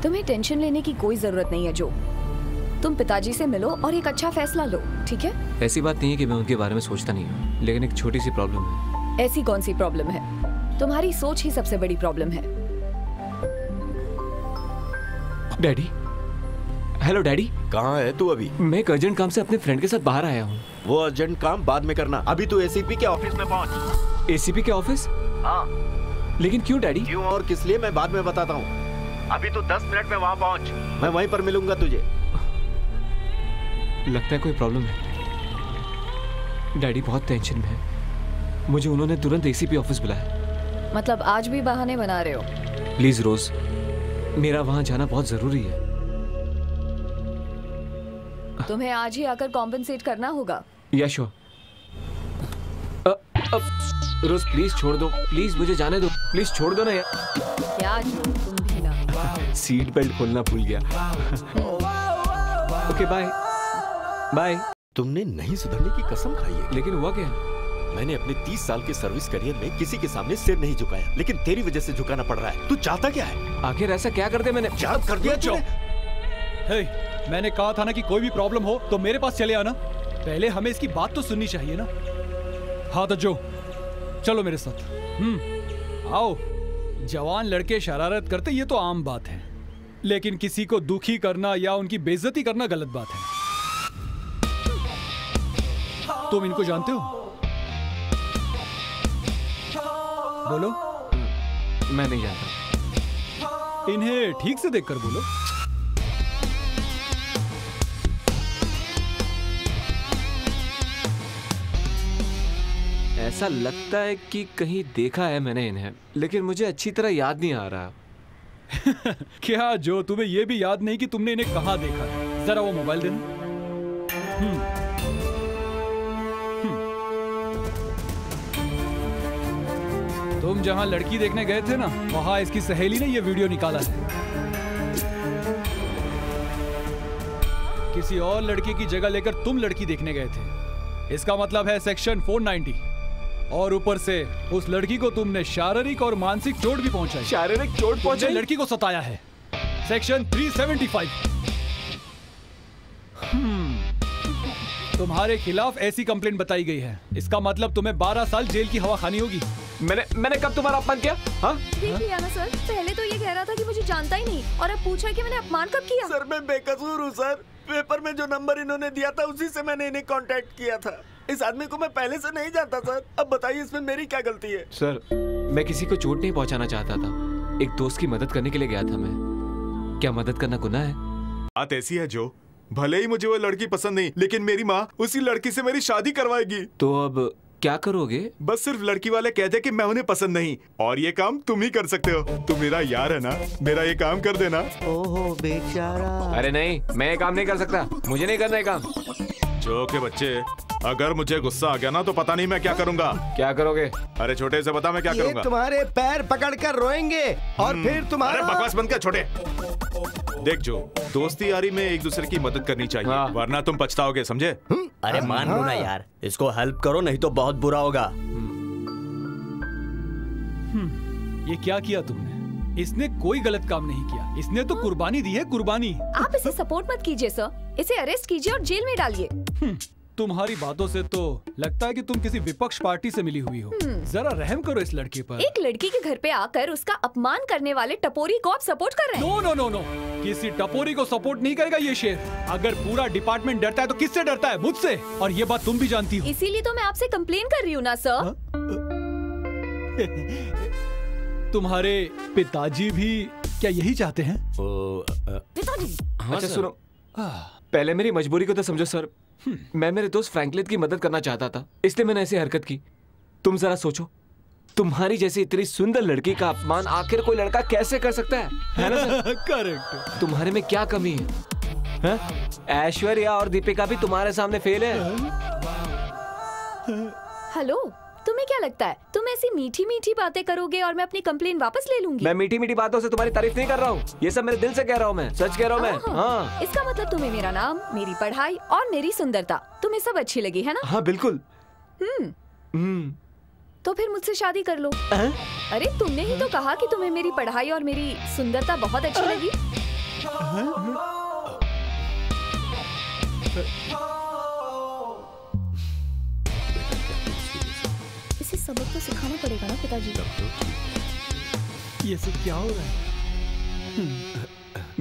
तुम्हें टेंशन लेने की कोई जरूरत नहीं है जो। तुम पिताजी से मिलो और एक अच्छा फैसला लो, ठीक है? ऐसी बात नहीं है कि मैं उनके बारे में सोचता नहीं हूँ, लेकिन एक छोटी सी प्रॉब्लम है। ऐसी कौन सी प्रॉब्लम है? तुम्हारी सोच ही सबसे बड़ी प्रॉब्लम है। डैडी, हेलो डैडी, कहाँ है तू अभी? मैं एक अर्जेंट काम से अपने फ्रेंड के साथ बाहर आया हूँ। वो अर्जेंट काम बाद में करना, अभी तू एसीपी के ऑफिस में पहुँच। एसीपी के ऑफिस? हाँ। लेकिन क्यों डैडी? क्यों और किस लिए मैं बाद में बताता हूँ, अभी तू दस मिनट में वहाँ पहुँच। मैं वहीं पर मिलूंगा तुझे। लगता है कोई प्रॉब्लम है। डैडी बहुत टेंशन में है, मुझे उन्होंने तुरंत एसीपी ऑफिस बुलाया। मतलब आज भी बहाने बना रहे हो? प्लीज रोज, मेरा वहाँ जाना बहुत जरूरी है। तुम्हें आज ही आकर कॉम्पेंसेट करना होगा। या श्योर। रोज प्लीज छोड़ दो, प्लीज मुझे जाने दो, प्लीज छोड़ दो ना यार। यार तुम भी ना। सीट बेल्ट खोलना भूल गया। Okay bye bye. तुमने नहीं सुधरने की कसम खाई है। लेकिन हुआ क्या? मैंने अपने तीस साल के सर्विस करियर में किसी के सामने सिर नहीं झुकाया, लेकिन तेरी वजह से झुकाना पड़ रहा है। तू चाहता क्या है? आखिर ऐसा क्या कर दे मैंने? याद कर दिया चो। हे, मैंने कहा था ना कि कोई भी प्रॉब्लम हो तो मेरे पास चले आना। पहले हमें इसकी बात तो सुननी चाहिए ना। हाँ तो जो, चलो मेरे साथ। हम्म, आओ। जवान लड़के शरारत करते ये तो आम बात है, लेकिन किसी को दुखी करना या उनकी बेइज्जती करना गलत बात है। तुम इनको जानते हो? बोलो। मैं नहीं जानता। इन्हें ठीक से देखकर बोलो। ऐसा लगता है कि कहीं देखा है मैंने इन्हें, लेकिन मुझे अच्छी तरह याद नहीं आ रहा। क्या जो, तुम्हें यह भी याद नहीं कि तुमने इन्हें कहाँ देखा? जरा वो मोबाइल देना। तुम जहाँ लड़की देखने गए थे ना, वहाँ इसकी सहेली ने ये वीडियो निकाला है। किसी और लड़के की जगह लेकर तुम लड़की देखने गए थे, इसका मतलब है सेक्शन चार सौ नब्बे। और ऊपर से उस लड़की को तुमने शारीरिक और मानसिक चोट भी पहुंचाई। शारीरिक चोट पहुंचाई? लड़की को सताया है, सेक्शन तीन सौ पचहत्तर। तुम्हारे खिलाफ ऐसी कंप्लेंट बताई गई है, इसका मतलब तुम्हें बारह साल जेल की हवा खानी होगी। मैंने मैंने कब तुम्हारा अपमान किया? हाँ? देख लिया ना सर, पहले तो ये कह रहा था कि मुझे जानता ही नहीं, और अब पूछा कि मैंने अपमान कब किया? सर मैं बेकसूर हूँ सर, पेपर में जो नंबर इन्होंने दिया था उसी से मैंने इन्हें कांटेक्ट किया था। इस आदमी को मैं पहले से नहीं जानता सर, अब बताइए इसमें मेरी क्या गलती है? सर मैं किसी को चोट नहीं पहुँचाना चाहता था, एक दोस्त की मदद करने के लिए गया था मैं। क्या मदद करना गुनाह है? बात ऐसी है जो, भले ही मुझे वो लड़की पसंद नहीं, लेकिन मेरी माँ उसी लड़की से मेरी शादी करवाएगी। तो अब क्या करोगे? बस सिर्फ लड़की वाले कहते हैं कि मैं उन्हें पसंद नहीं, और ये काम तुम ही कर सकते हो। तुम मेरा यार है ना, मेरा ये काम कर देना। ओहो बेचारा। अरे नहीं, मैं ये काम नहीं कर सकता, मुझे नहीं करना ये काम। जो के बच्चे, अगर मुझे गुस्सा आ गया ना तो पता नहीं मैं क्या करूँगा। क्या करोगे? अरे छोटे से बता मैं क्या करूँगा। तुम्हारे पैर पकड़ कर रोएंगे और फिर तुम्हारे। बकवास बंद कर छोटे। देख जो, दोस्ती यारी में एक दूसरे की मदद करनी चाहिए, हाँ। वरना तुम पछताओगे, समझे? अरे मान लो ना यार, इसको हेल्प करो नहीं तो बहुत बुरा होगा। ये क्या किया तुमने? इसने कोई गलत काम नहीं किया, इसने तो कुर्बानी दी है, कुर्बानी। आप इसे सपोर्ट मत कीजिए सर, इसे अरेस्ट कीजिए और जेल में डालिए। तुम्हारी बातों से तो लगता है कि तुम किसी विपक्ष पार्टी से मिली हुई हो। जरा रहम करो इस लड़के पर। एक लड़की के घर पे आकर उसका अपमान करने वाले टपोरी को आप सपोर्ट कर रहे हैं। नो नो नो नो, किसी टपोरी को सपोर्ट नहीं करेगा ये शेर। अगर पूरा डिपार्टमेंट डरता है तो किससे डरता है? मुझसे। और ये बात तुम भी जानती हो, इसीलिए तो मैं आपसे कम्प्लेन कर रही हूँ ना सर। तुम्हारे पिताजी भी क्या यही चाहते हैं? पिताजी? अच्छा सुनो, पहले मेरी मजबूरी को तो समझो सर। मैं मेरे दोस्त फ्रैंकलिन की मदद करना चाहता था, इसलिए मैंने ऐसी हरकत की। तुम जरा सोचो, तुम्हारी जैसी इतनी सुंदर लड़की का अपमान आखिर कोई लड़का कैसे कर सकता है, है ना सर? करेक्ट। तुम्हारे में क्या कमी है? ऐश्वर्या और दीपिका भी तुम्हारे सामने फेल है। हेलो, तुम्हें क्या लगता है तुम ऐसी मीठी मीठी बातें करोगे और मैं अपनी कंप्लेन वापस ले लूंगी? मैं मीठी मीठी बातों से तुम्हारी तारीफ नहीं कर रहा हूँ, ये सब मेरे दिल से कह रहा हूँ, मैं सच कह रहा हूँ मैं। हाँ। इसका मतलब तुम्हें मेरा नाम, मेरी पढ़ाई और मेरी सुंदरता, तुम्हें सब अच्छी लगी है ना? हाँ बिल्कुल। हम्म हम्म, तो फिर मुझसे शादी कर लो। अरे तुमने ही तो कहा कि तुम्हें मेरी पढ़ाई और मेरी सुंदरता बहुत अच्छी लगी। सबक तो सिखाना पड़ेगा ना पिताजी। ये सब क्या हो रहा है?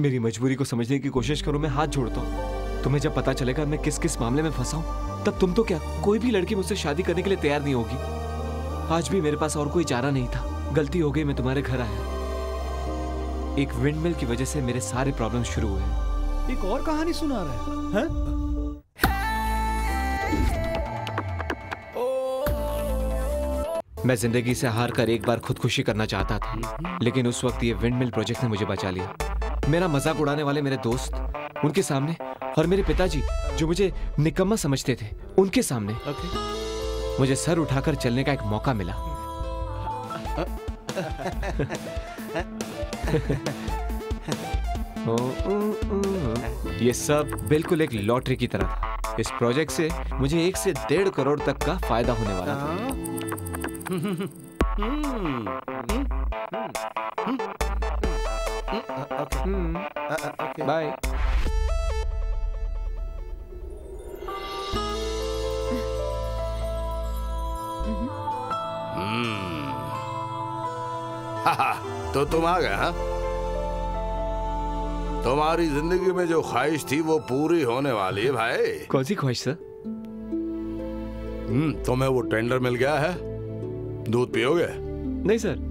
मेरी मजबूरी को समझने की कोशिश करो, मैं हाथ जोड़ता हूँ। तुम्हें जब पता चलेगा मैं किस किस मामले में फंसा हूँ, तब तुम तो क्या कोई भी लड़की मुझसे शादी करने के लिए तैयार नहीं होगी। आज भी मेरे पास और कोई चारा नहीं था, गलती हो गई, मैं तुम्हारे घर आया। एक विंडमिल की वजह से मेरे सारे प्रॉब्लम शुरू हुए हैं। एक और कहानी सुना रहा है। मैं जिंदगी से हार कर एक बार खुदकुशी करना चाहता था, लेकिन उस वक्त ये विंडमिल प्रोजेक्ट ने मुझे बचा लिया। मेरा मजाक उड़ाने वाले मेरे दोस्त उनके सामने और मेरे पिताजी जो मुझे निकम्मा समझते थे उनके सामने okay. मुझे सर उठाकर चलने का एक मौका मिला। ये सब बिल्कुल एक लॉटरी की तरह। इस प्रोजेक्ट से मुझे एक से डेढ़ करोड़ तक का फायदा होने वाला था। बाय। तो तुम आ गए। हाँ, तुम्हारी जिंदगी में जो ख्वाहिश थी वो पूरी होने वाली है भाई। कौन सी ख्वाहिश सर? हम्म, तुम्हें वो टेंडर मिल गया है। दूध पियोगे? नहीं सर।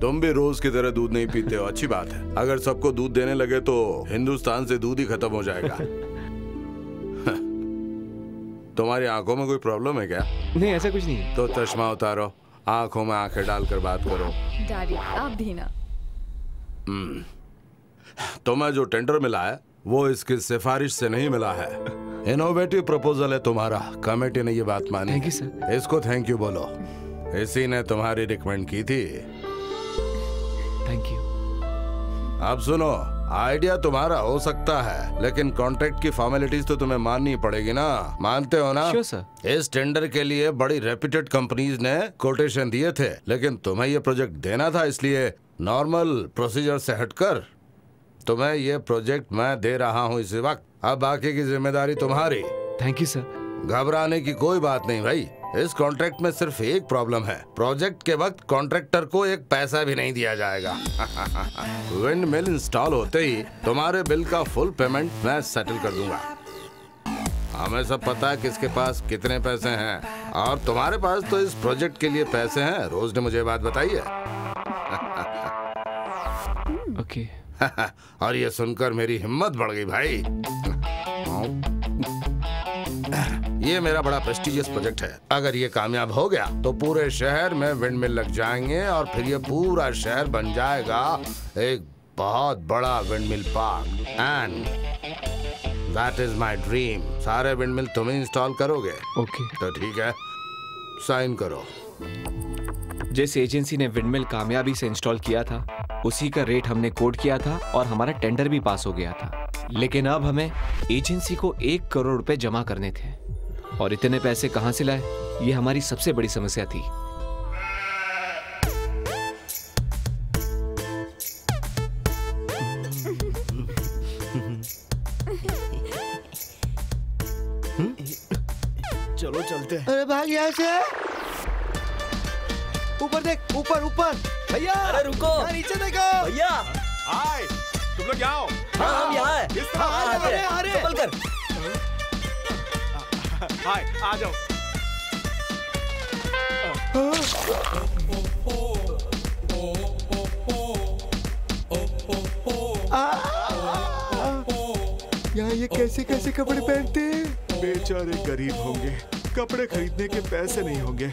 तुम भी रोज की तरह दूध नहीं पीते हो, अच्छी बात है। अगर सबको दूध देने लगे तो हिंदुस्तान से दूध ही खत्म हो जाएगा। तुम्हारी आंखों में कोई प्रॉब्लम है क्या? नहीं, ऐसा कुछ नहीं है। तो चश्मा उतारो, आंखों में आंखें डालकर बात करो। डैडी आप भी ना। तुम्हें जो टेंडर मिला है वो इसकी सिफारिश से नहीं मिला है। इनोवेटिव प्रपोजल है तुम्हारा, कमेटी ने ये बात मानी। Thank you sir. इसको थैंक यू बोलो, इसी ने तुम्हारी रिकमेंड की थी। Thank you. अब सुनो, आइडिया तुम्हारा हो सकता है, लेकिन कॉन्ट्रैक्ट की फॉर्मेलिटीज तो तुम्हें माननी पड़ेगी ना, मानते हो ना? Sure sir. इस टेंडर के लिए बड़ी रेप्यूटेड कंपनीज ने कोटेशन दिए थे, लेकिन तुम्हें ये प्रोजेक्ट देना था, इसलिए नॉर्मल प्रोसीजर से हटकर तुम्हें ये प्रोजेक्ट मैं दे रहा हूँ इसी वक्त। अब बाकी की जिम्मेदारी तुम्हारी। Thank you sir. घबराने की कोई बात नहीं भाई। इस कॉन्ट्रैक्ट में सिर्फ एक प्रॉब्लम है, प्रोजेक्ट के वक्त कॉन्ट्रैक्टर को एक पैसा भी नहीं दिया जाएगा। विंड मिल इंस्टॉल होते ही तुम्हारे बिल का फुल पेमेंट मैं सेटल कर दूंगा। हमें सब पता है किसके पास कितने पैसे हैं, और तुम्हारे पास तो इस प्रोजेक्ट के लिए पैसे हैं। रोज ने मुझे बात बताई है। ओके। और ये सुनकर मेरी हिम्मत बढ़ गई भाई। ये मेरा बड़ा प्रेस्टिजियस प्रोजेक्ट है। अगर ये कामयाब हो गया तो पूरे शहर में विंडमिल लग जाएंगे, और फिर ये पूरा शहर बन जाएगा एक बहुत बड़ा windmill park. And that is my dream. सारे विंडमिल तुम ही इंस्टॉल करोगे? Okay okay. तो ठीक है, साइन करो। जिस एजेंसी ने विंडमिल कामयाबी से इंस्टॉल किया था उसी का रेट हमने कोट किया था, और हमारा टेंडर भी पास हो गया था। लेकिन अब हमें एजेंसी को एक करोड़ रुपए जमा करने थे, और इतने पैसे कहां से लाए, ये हमारी सबसे बड़ी समस्या थी। चलो चलते हैं। अरे भाग यहाँ से, ऊपर देख, ऊपर ऊपर भैया। अरे रुको, नीचे देखो भैया। आए तुम लोग आओ। हाँ हम यहाँ हैं। अरे अरे संभल कर। हाय आ जाओ। यहाँ ये कैसे कैसे कपड़े पहनते हैं? बेचारे गरीब होंगे, कपड़े खरीदने के पैसे नहीं होंगे।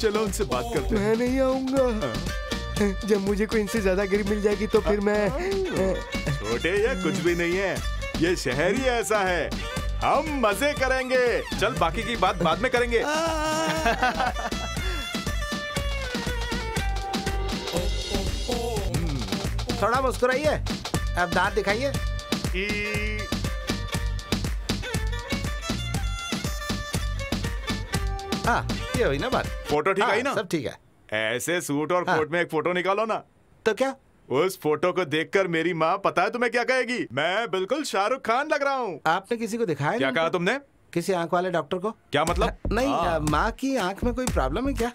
चलो उनसे बात करते हैं। मैं नहीं आऊंगा। जब मुझे कोई इनसे ज्यादा गरीब मिल जाएगी तो फिर मैं। छोटे या कुछ भी नहीं है, ये शहर ही ऐसा है, हम मजे करेंगे। चल बाकी की बात बाद में करेंगे। थोड़ा मुस्कुराइए, अब दांत दिखाइए। हाँ ये हुई ना बात। फोटो ठीक आई ना? सब ठीक है। ऐसे सूट और कोट में एक फोटो निकालो ना। तो क्या उस फोटो को देखकर मेरी माँ पता है तुम्हें क्या कहेगी? मैं बिल्कुल शाहरुख खान लग रहा हूँ। आपने किसी को दिखाया? क्या कहा तुमने? किसी आंख वाले डॉक्टर को। क्या मतलब? नहीं, माँ की आंख में कोई प्रॉब्लम है क्या?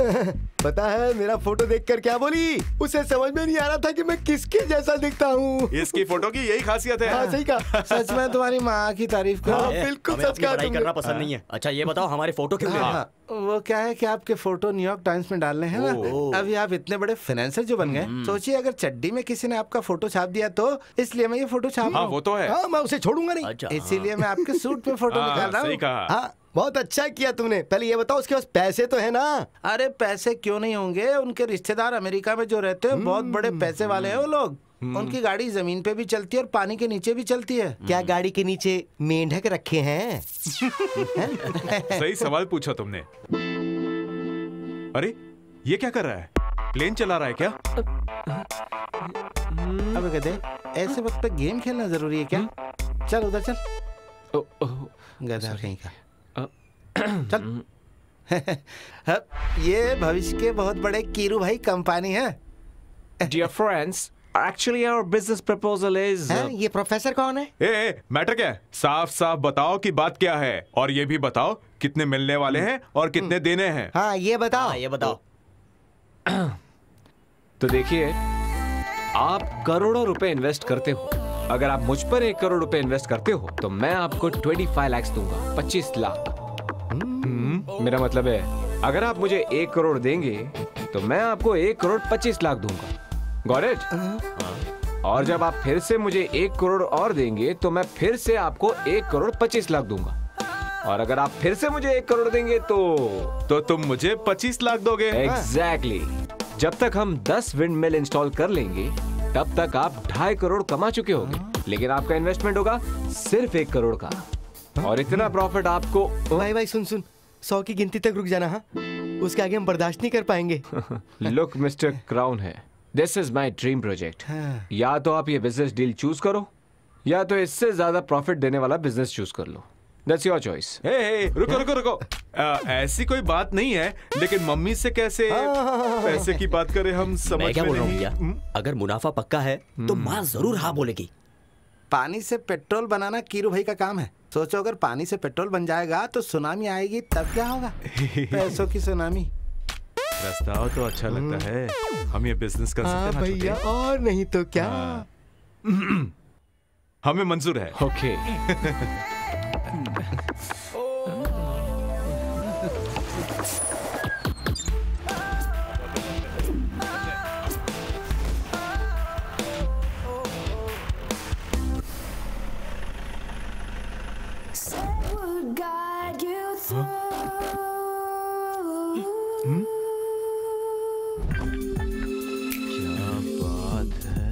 पता है मेरा फोटो देखकर क्या बोली? उसे समझ में नहीं आ रहा था कि मैं किसके जैसा दिखता हूँ। इसकी फोटो की यही खासियत है। हाँ, सही कहा। सच में तुम्हारी माँ की तारीफ करो। हाँ, बिल्कुल सच कहा। लड़ाई करना पसंद नहीं है। अच्छा ये बताओ हमारे फोटो क्यों? हाँ, वो क्या है कि आपके फोटो न्यूयॉर्क टाइम्स में डालने हैं ना। अभी आप इतने बड़े फाइनेंसर जो बन गए, सोचिए अगर चड्डी में किसी ने आपका फोटो छाप दिया तो, इसलिए मैं ये फोटो छाप रहा हूँ। वो तो है। हाँ, मैं उसे छोड़ूंगा नहीं, इसीलिए मैं आपके सूट पे फोटो निकाल रहा हूँ। बहुत अच्छा किया तुमने। पहले ये बताओ उसके पास पैसे तो है ना? अरे पैसे क्यों नहीं होंगे, उनके रिश्तेदार अमेरिका में जो रहते हैं बहुत बड़े पैसे वाले हैं वो लोग। उनकी गाड़ी जमीन पे भी चलती है और पानी के नीचे भी चलती है। क्या गाड़ी के नीचे मेंढक रखे हैं? सही सवाल पूछा तुमने। अरे ये क्या कर रहा है? प्लेन चला रहा है क्या? अब कहते ऐसे वक्त पे गेम खेलना जरूरी है क्या? चल उधर चल, गधा कहीं का। चल। ये भविष्य के बहुत बड़े कीरू भाई कंपनी है। Dear friends, actually our business proposal is. है? ये प्रोफेसर कौन है? ए, ए, मैटर क्या है? साफ साफ बताओ कि बात क्या है, और ये भी बताओ कितने मिलने वाले हैं और कितने देने हैं। हाँ ये बताओ। हाँ, ये बताओ। तो देखिए, आप करोड़ों रुपए इन्वेस्ट करते हो। अगर आप मुझ पर एक करोड़ रुपए इन्वेस्ट करते हो तो मैं आपको ट्वेंटी फाइव लैक्स दूंगा, पच्चीस लाख। मेरा मतलब है अगर आप मुझे एक करोड़ देंगे तो मैं आपको एक करोड़ पच्चीस लाख दूंगा। Got it? और जब आप फिर से मुझे एक करोड़ और देंगे तो मैं फिर से आपको एक करोड़ पच्चीस लाख दूंगा। और अगर आप फिर से मुझे एक करोड़ देंगे तो तो तुम मुझे पच्चीस लाख दोगे। एग्जैक्टली। exactly. जब तक हम दस विंड मिल इंस्टॉल कर लेंगे तब तक आप ढाई करोड़ कमा चुके होंगे, लेकिन आपका इन्वेस्टमेंट होगा सिर्फ एक करोड़ का। और इतना प्रॉफिट आपको। भाई भाई सुन सुन, सौ की गिनती तक रुक जाना। हाँ, उसके आगे हम बर्दाश्त नहीं कर पाएंगे। लुक मिस्टर क्राउन है, this is my dream project. या तो आप ये बिजनेस डील चूज करो या तो इससे ज्यादा प्रॉफिट देने वाला बिजनेस चूज कर लो। That's your choice. Hey, hey, रुको रुको रुको। आ, ऐसी कोई बात नहीं है, लेकिन मम्मी से कैसे पैसे की बात करें हम समझ में नहीं आ रहा। अगर मुनाफा पक्का है तो माँ जरूर हाँ बोलेगी। पानी से पेट्रोल बनाना कीरू भाई का काम है। सोचो अगर पानी से पेट्रोल बन जाएगा तो सुनामी आएगी, तब क्या होगा? पैसों की सुनामी। प्रस्ताव तो अच्छा लगता है, हम ये बिजनेस कर सकते हैं भैया, और नहीं तो क्या। हमें मंजूर है। ओके। Hmm? क्या बात है?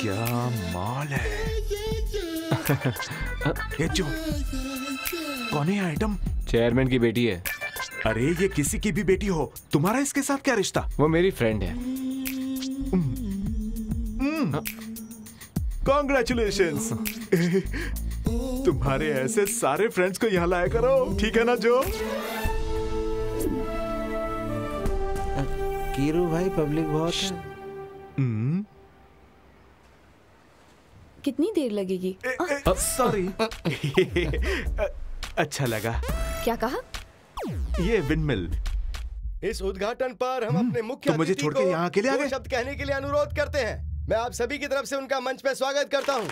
क्या माल है? ये जो कौन है आइटम? चेयरमैन की बेटी है। अरे ये किसी की भी बेटी हो, तुम्हारा इसके साथ क्या रिश्ता? वो मेरी फ्रेंड है। कॉन्ग्रेचुलेशंस। तुम्हारे ऐसे सारे फ्रेंड्स को यहाँ लाया करो, ठीक है ना? जो कीरू भाई पब्लिक बहुत है। hmm? कितनी देर लगेगी? सॉरी। अच्छा लगा। क्या कहा? ये विंडमिल। इस उद्घाटन पर हम अपने मुख्य तो मुझे छोड़कर यहाँ के लिए आ गए। शब्द कहने के लिए अनुरोध करते हैं। मैं आप सभी की तरफ से उनका मंच पे स्वागत करता हूँ।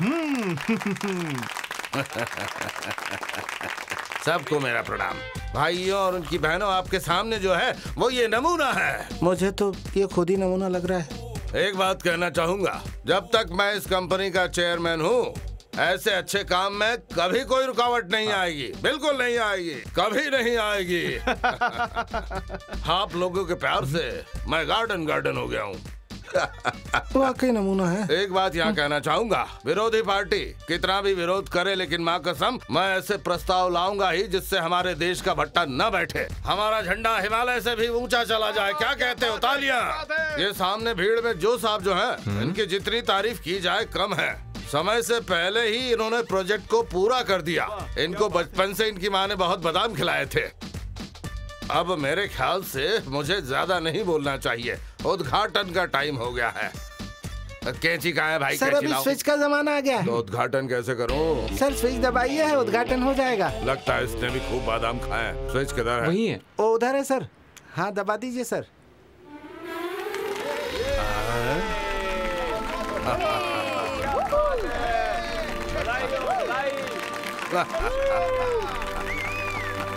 सबको मेरा प्रणाम। भाइयों और उनकी बहनों, आपके सामने जो है वो ये नमूना है। मुझे तो ये खुद ही नमूना लग रहा है। एक बात कहना चाहूँगा, जब तक मैं इस कंपनी का चेयरमैन हूँ ऐसे अच्छे काम में कभी कोई रुकावट नहीं आएगी, बिल्कुल नहीं आएगी, कभी नहीं आएगी। आप लोगों के प्यार से मैं गार्डन गार्डन हो गया हूँ। वाकई नमूना है। एक बात यहाँ कहना चाहूंगा, विरोधी पार्टी कितना भी विरोध करे, लेकिन माँ कसम मैं ऐसे प्रस्ताव लाऊंगा ही जिससे हमारे देश का भट्टा न बैठे, हमारा झंडा हिमालय से भी ऊंचा चला जाए। क्या कहते हो? तालियां। ये सामने भीड़ में जो साहब जो हैं, इनकी जितनी तारीफ की जाए कम है। समय से पहले ही इन्होंने प्रोजेक्ट को पूरा कर दिया। इनको बचपन से इनकी माँ ने बहुत बादाम खिलाए थे। अब मेरे ख्याल से मुझे ज्यादा नहीं बोलना चाहिए, उद्घाटन का टाइम हो गया है। कैंची कहाँ है भाई? सर अभी स्विच का जमाना आ गया है। तो उद्घाटन कैसे करूं? सर स्विच दबाइए है, उद्घाटन हो जाएगा। लगता है इसने भी खूब बादाम खाया है। स्विच किधर है? वही है, वो उधर है सर। हाँ दबा दीजिए सर।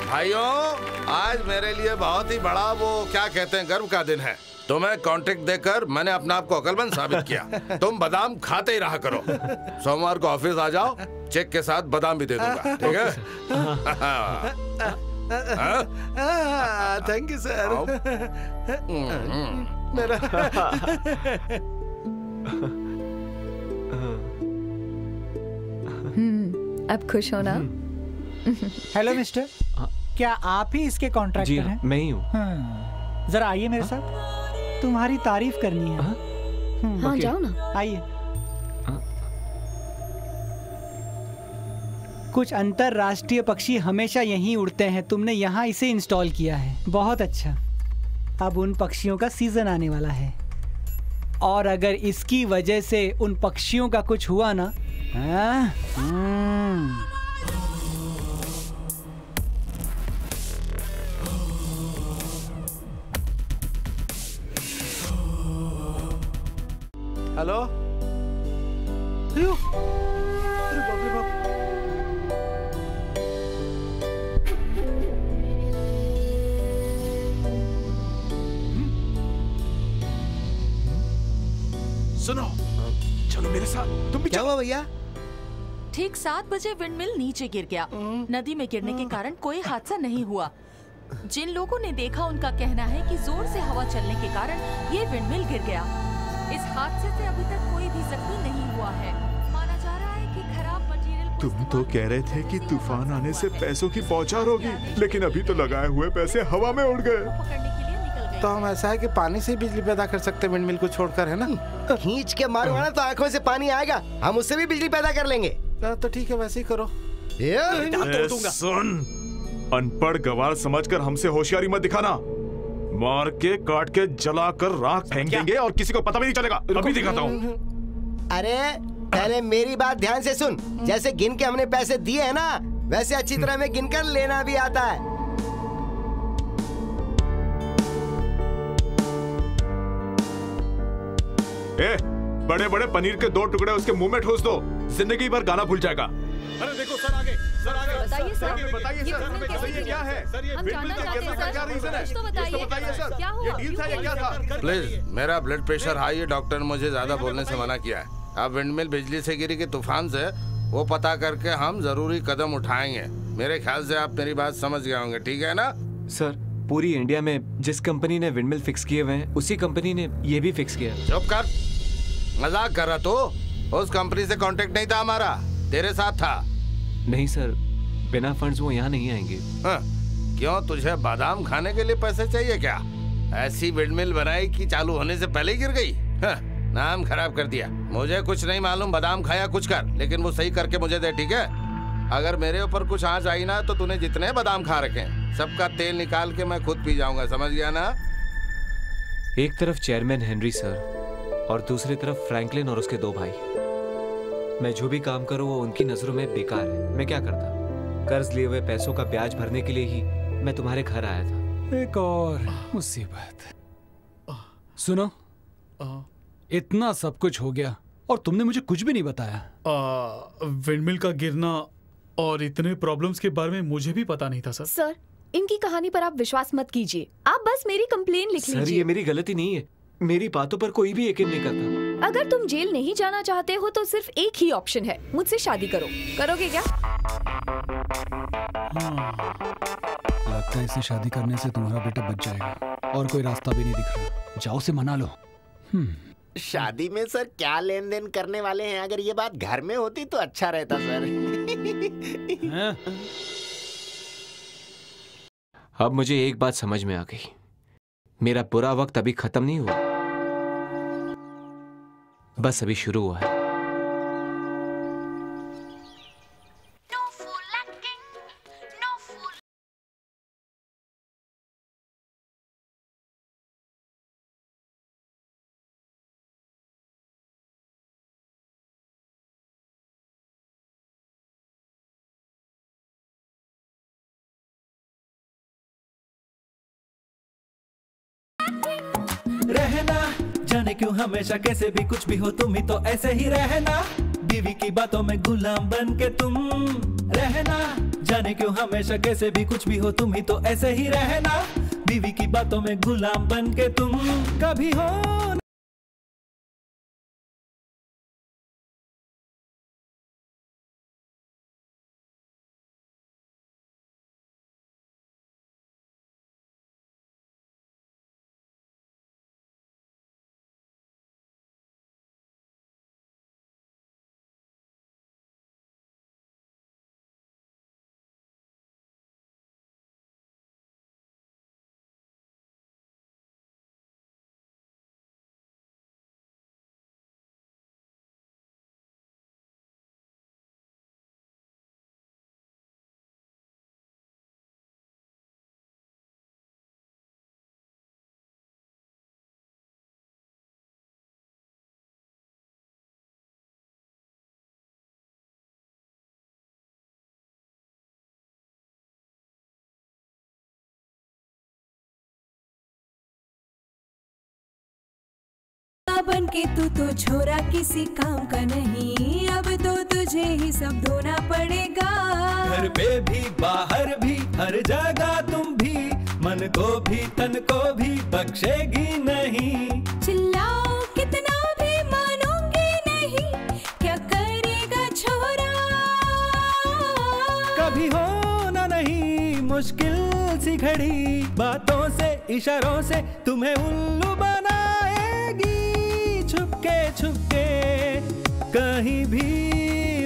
भाइयों आज मेरे लिए बहुत ही बड़ा वो क्या कहते हैं गर्व का दिन है। तुम्हें कॉन्ट्रैक्ट देकर मैंने अपना आपको अकलमंद साबित किया। तुम बादाम खाते ही रहा करो। सोमवार को ऑफिस आ जाओ, चेक के साथ बादाम भी दे दूंगा, ठीक है? Thank you sir. अब खुश हो ना? हेलो मिस्टर, क्या आप ही इसके कॉन्ट्रैक्टर हैं? मैं ही हूँ। हाँ। जरा आइए मेरे हाँ? साथ, तुम्हारी तारीफ करनी है। हाँ, हाँ जाओ ना। आइए। हाँ। कुछ अंतरराष्ट्रीय पक्षी हमेशा यहीं उड़ते हैं, तुमने यहाँ इसे इंस्टॉल किया है, बहुत अच्छा। अब उन पक्षियों का सीजन आने वाला है और अगर इसकी वजह से उन पक्षियों का कुछ हुआ ना आ, हेलो हेलो अरे बाप रे बाप। सुनो चलो मेरे साथ। तुम भी क्या हुआ भैया? ठीक सात बजे विंडमिल नीचे गिर गया। नदी में गिरने के कारण कोई हादसा नहीं हुआ। जिन लोगों ने देखा उनका कहना है कि जोर से हवा चलने के कारण ये विंडमिल गिर गया। इस हादसे से अभी तक कोई भी जख्मी नहीं हुआ है। माना जा रहा है कि खराब मटेरियल। तुम तो कह रहे थे कि तूफान आने से पैसों की बौछार होगी, लेकिन अभी तो लगाए हुए पैसे हवा में उड़ गए। तो हम ऐसा है कि पानी से बिजली पैदा कर सकते हैं विंडमिल को छोड़कर, है ना? खींच के मारो ना तो आँखों से पानी आएगा, हम उससे भी बिजली पैदा कर लेंगे। तो ठीक है वैसे ही करो। ये सुन, अनपढ़ गवार समझकर हमसे होशियारी मत दिखाना। मार के काट के जला कर राख फेंक देंगे और किसी को पता भी नहीं चलेगा। अभी दिखाता हूँ। अरे पहले मेरी बात ध्यान से सुन। जैसे गिन के हमने पैसे दिए है ना, वैसे अच्छी तरह हमें गिनकर लेना भी आता है। ए, बड़े बड़े पनीर के दो टुकड़े उसके मुंह में ठोस दो, जिंदगी भर गाना भूल जाएगा। अरे देखो सर आगे, सर आगे, बताइए सर, बताइए सर, हमें बताइए क्या है सर, ये बिल का कैसा का क्या रीजन है, तो बताइए सर, ये डील था या क्या था? प्लीज, मेरा ब्लड प्रेशर हाई है, डॉक्टर ने मुझे ज्यादा बोलने से मना किया है। अब विंडमिल बिजली से गिरी के तूफान से, वो पता करके हम जरूरी कदम उठाएंगे। मेरे ख्याल से आप मेरी बात समझ गए होंगे, ठीक है ना? सर पूरी इंडिया में जिस कंपनी ने विंडमिल फिक्स किए हुए हैं, उसी कंपनी ने ये भी फिक्स किया। चुप कर, मजाक कर रहा तो? उस कंपनी से कांटेक्ट नहीं था हमारा, तेरे साथ था। नहीं सर, बिना फंड्स वो यहाँ नहीं आएंगे। हाँ, क्यों तुझे बादाम खाने के लिए पैसे चाहिए क्या? ऐसी विंडमिल बनाई कि चालू होने से पहले ही गिर गई। हाँ, नाम खराब कर दिया। मुझे कुछ नहीं मालूम, बादाम खाया कुछ कर, लेकिन वो सही करके मुझे दे, ठीक है? अगर मेरे ऊपर कुछ आँच आई ना तो तूने जितने बादाम खा रखे सबका तेल निकाल के मैं खुद पी जाऊंगा, समझ गया ना? एक तरफ चेयरमैन हेनरी सर और दूसरी तरफ फ्रैंकलिन और उसके दो भाई। मैं जो भी काम करूं वो उनकी नजरों में बेकार है। मैं क्या करता? कर्ज लिए हुए पैसों का ब्याज भरने के लिए ही मैं तुम्हारे घर आया था। एक और मुसीबत। सुनो, इतना सब कुछ हो गया और तुमने मुझे कुछ भी नहीं बताया। विंडमिल का गिरना और इतने प्रॉब्लम्स के बारे में मुझे भी पता नहीं था सर। सर इनकी कहानी पर आप विश्वास मत कीजिए, आप बस मेरी कंप्लेन लिख लीजिए। सर ये मेरी गलती नहीं है, मेरी बातों पर कोई भी यकीन नहीं करता। अगर तुम जेल नहीं जाना चाहते हो तो सिर्फ एक ही ऑप्शन है, मुझसे शादी करो। करोगे क्या? लगता है इससे शादी करने से तुम्हारा बेटा बच जाएगा और कोई रास्ता भी नहीं दिख रहा। जाओ से मना लो। शादी में सर क्या लेन देन करने वाले हैं, अगर ये बात घर में होती तो अच्छा रहता सर। अब मुझे एक बात समझ में आ गई, मेरा बुरा वक्त अभी खत्म नहीं हुआ, बस अभी शुरू हुआ है। रहना जाने क्यों हमेशा कैसे भी कुछ भी हो तुम ही तो ऐसे ही रहना। बीवी की बातों में गुलाम बन के तुम रहना जाने क्यों हमेशा कैसे भी कुछ भी हो तुम ही तो ऐसे ही रहना। बीवी की बातों में गुलाम बन के तुम कभी हो बन के तू तो छोरा किसी काम का नहीं, अब तो तुझे ही सब धोना पड़ेगा। घर पे भी बाहर भी हर जगह तुम भी मन को भी तन को भी बख्शेगी नहीं। चिल्लाओ कितना भी मानोगे नहीं, क्या करेगा छोरा। कभी होना नहीं मुश्किल सी घड़ी, बातों से इशारों से तुम्हें उल्लू बनाएगी। छुपके छुपके कहीं भी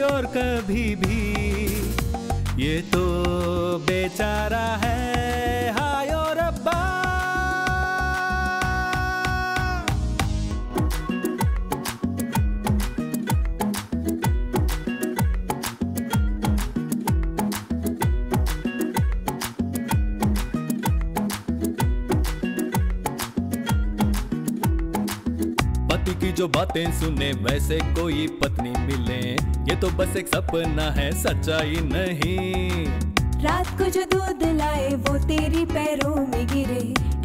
और कभी भी, ये तो बेचारा है हाय ओ रब्बा। की जो बातें सुने वैसे कोई पत्नी मिले, ये तो बस एक सपना है सच्चाई नहीं। रात को जो दूध लाए वो तेरी पैरों में गिरे,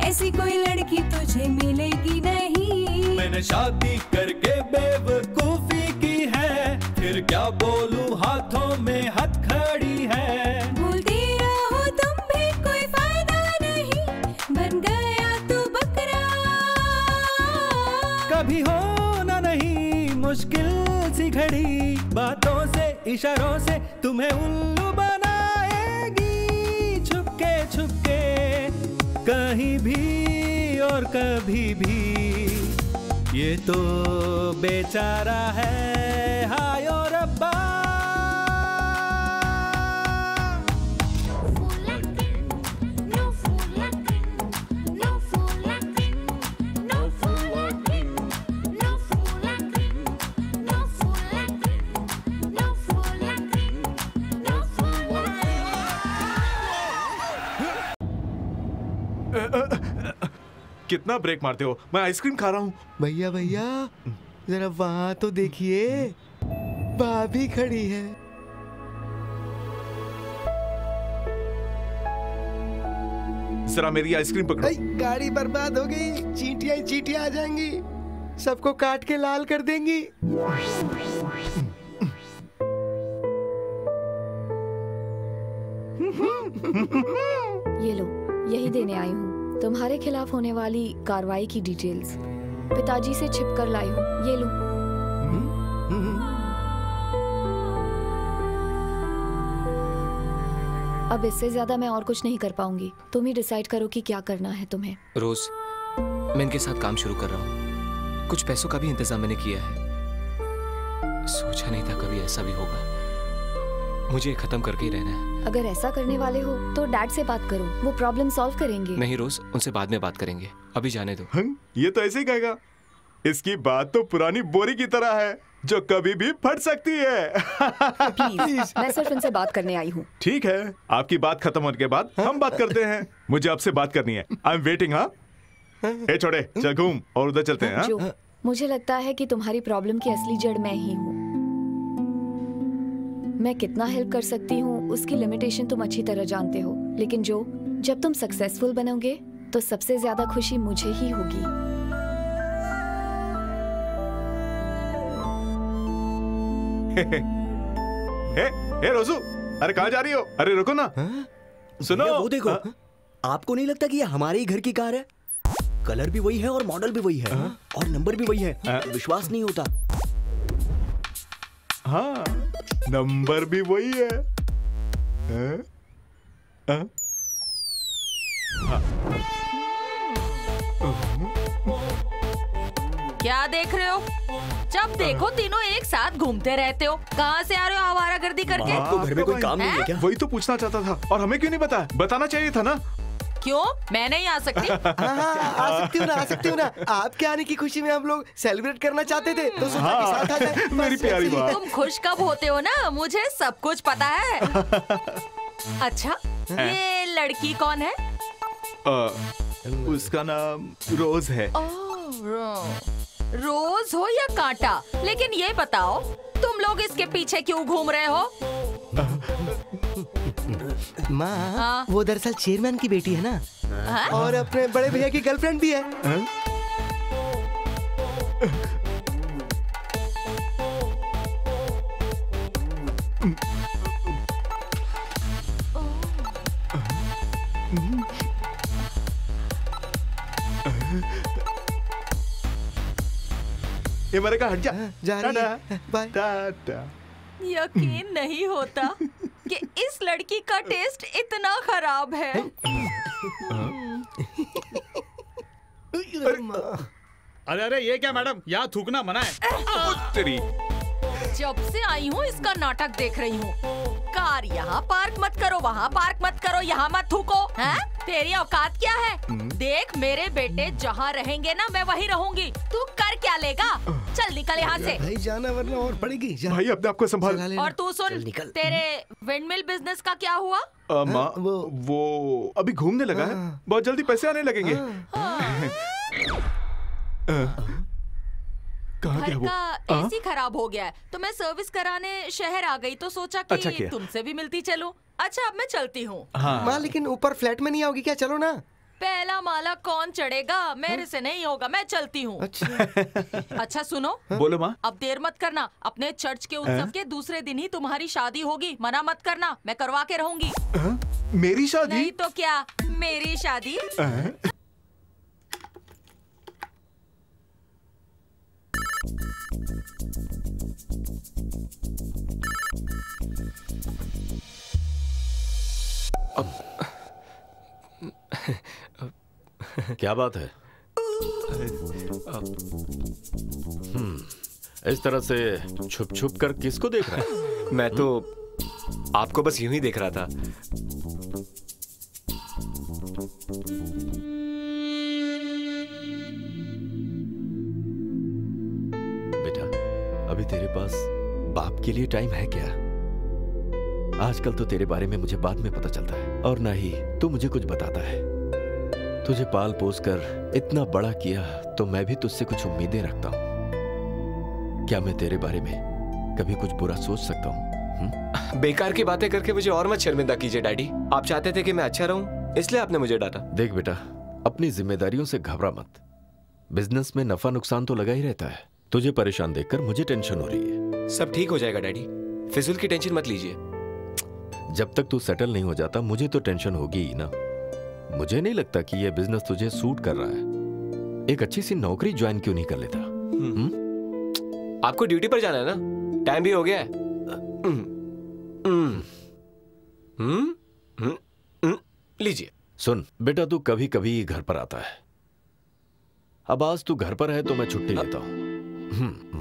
ऐसी कोई लड़की तुझे मिलेगी नहीं। मैंने शादी करके बेवकूफी की है, फिर क्या बोलूं हाथों में हथकड़ी है। बोलती रहो तुम भी कोई फायदा नहीं, बन गया तू बकरा। कभी हो मुश्किल सी घड़ी, बातों से इशारों से तुम्हें उल्लू बनाएगी। छुपके छुपके कहीं भी और कभी भी, ये तो बेचारा है हाय ओ रब्बा। कितना ब्रेक मारते हो, मैं आइसक्रीम खा रहा हूँ। भैया भैया जरा वहाँ तो देखिए, भाभी खड़ी है। जरा मेरी आइसक्रीम पकड़ो। गाड़ी बर्बाद हो गई, चींटियाँ चींटियाँ आ जाएंगी, सबको काट के लाल कर देंगी। ये लो, यही देने आई हूँ तुम्हारे खिलाफ होने वाली कार्रवाई की डिटेल्स। पिताजी से छिपकर लाई हूँ, ये लो। अब इससे ज्यादा मैं और कुछ नहीं कर पाऊंगी, तुम ही डिसाइड करो कि क्या करना है तुम्हें। रोज मैं इनके साथ काम शुरू कर रहा हूँ, कुछ पैसों का भी इंतजाम मैंने किया है। सोचा नहीं था कभी ऐसा भी होगा, मुझे खत्म करके ही रहना है। अगर ऐसा करने वाले हो तो डैड से बात करो, वो प्रॉब्लम सॉल्व करेंगे। नहीं रोज, उनसे बाद में बात करेंगे, अभी जाने दो। ये तो ऐसे ही कहेगा, इसकी बात तो पुरानी बोरी की तरह है जो कभी भी फट सकती है। प्लीज, मैं सिर्फ उनसे बात करने आई हूँ। ठीक है, आपकी बात खत्म होने के बाद हम बात करते हैं। मुझे आपसे बात करनी है, आई एम वेटिंग। हाँ ए छोड़े, चल घूम और उधर चलते हैं। मुझे लगता है कि तुम्हारी प्रॉब्लम की असली जड़ मैं ही हूँ। मैं कितना हेल्प कर सकती हूँ उसकी लिमिटेशन तुम अच्छी तरह जानते हो, लेकिन जो जब तुम सक्सेसफुल बनोगे तो सबसे ज्यादा खुशी मुझे ही होगी। हे, हे रोजू, अरे कहाँ जा रही हो? अरे रुको ना। हा? सुनो वो देखो। हा? आपको नहीं लगता कि ये हमारे ही घर की कार है? कलर भी वही है और मॉडल भी वही है। हा? और नंबर भी वही है। हा? विश्वास नहीं होता। हाँ, नंबर भी वही है। हा? हा? हा? क्या देख रहे हो? जब देखो तीनों एक साथ घूमते रहते हो। कहाँ से आ रहे हो आवारागर्दी करके? आपको घर में कोई काम नहीं है क्या? वही तो पूछना चाहता था। और हमें क्यों नहीं बताया? बताना चाहिए था ना। क्यों? मैं नहीं आ सकती? आ, आ सकती हूँ ना, आ सकती हूँ ना। आपके आने की खुशी में हम लोग सेलिब्रेट करना चाहते थे तो सोचा कि साथ आ जाए। मेरी प्यारी बात। तुम खुश कब होते हो ना, मुझे सब कुछ पता है। अच्छा, ये लड़की कौन है? उसका नाम रोज है। रोज हो या कांटा, लेकिन ये बताओ तुम लोग इसके पीछे क्यों घूम रहे हो? माँ, वो दरअसल चेयरमैन की बेटी है ना। हा? और अपने बड़े भैया की गर्लफ्रेंड भी है। हा? ये मेरे का हट जा, जा रही है। बाय। टाटा। यकीन नहीं होता कि इस लड़की का टेस्ट इतना खराब है। अरे अरे ये क्या मैडम, यहाँ थूकना मना है। जब से आई हूँ इसका नाटक देख रही हूँ। कार यहाँ पार्क मत करो, वहाँ पार्क मत करो, यहाँ मत थूको। है? तेरी औकात क्या है? देख मेरे बेटे जहाँ रहेंगे ना मैं वहीं रहूंगी, तू कर क्या लेगा? चल निकल यहाँ से। भाई जाना वरना और पड़ेगी। भाई अपने आप को संभाल। और तू सुन, तेरे विंडमिल बिजनेस का क्या हुआ? आ, माँ वो, वो अभी घूमने लगा है, बहुत जल्दी पैसे आने लगेंगे। घर का एसी खराब हो गया है तो मैं सर्विस कराने शहर आ गई, तो सोचा कि अच्छा तुमसे भी मिलती चलूं। अच्छा अब मैं चलती हूँ। हाँ। माँ लेकिन ऊपर फ्लैट में नहीं आओगी क्या? चलो ना। पहला माला कौन चढ़ेगा? मेरे हा? से नहीं होगा, मैं चलती हूँ। अच्छा।, अच्छा सुनो। हा? बोलो माँ। अब देर मत करना, अपने चर्च के उत्सव के दूसरे दिन ही तुम्हारी शादी होगी, मना मत करना, मैं करवा के रहूंगी। हा? मेरी शादी? नहीं तो क्या, मेरी शादी। हा? क्या बात है? इस तरह से छुप छुप कर किसको देख रहा है? मैं तो आपको बस यूं ही देख रहा था। अभी तेरे पास बाप के लिए टाइम है क्या? आजकल तो तेरे बारे में मुझे बाद में पता चलता है और ना ही तू मुझे कुछ बताता है। तुझे पाल पोस कर इतना बड़ा किया तो मैं भी तुझसे कुछ उम्मीदें रखता हूँ। क्या मैं तेरे बारे में कभी कुछ बुरा सोच सकता हूँ? बेकार की बातें करके मुझे और मत शर्मिंदा कीजिए डैडी। आप चाहते थे कि मैं अच्छा रहूँ, इसलिए आपने मुझे डांटा। देख बेटा, अपनी जिम्मेदारियों से घबरा मत। बिजनेस में नफा नुकसान तो लगा ही रहता है। तुझे परेशान देखकर मुझे टेंशन हो रही है। सब ठीक हो जाएगा डैडी, फिजूल की टेंशन मत लीजिए। जब तक तू सेटल नहीं हो जाता मुझे तो टेंशन होगी ही ना। मुझे नहीं लगता कि ये बिजनेस तुझे सूट कर रहा है। एक अच्छी सी नौकरी ज्वाइन क्यों नहीं कर लेता? हुँ। आपको ड्यूटी पर जाना है ना, टाइम भी हो गया है। लीजिए। सुन बेटा, तू कभी कभी घर पर आता है। अब आज तू घर पर है तो मैं छुट्टी लेता हूँ।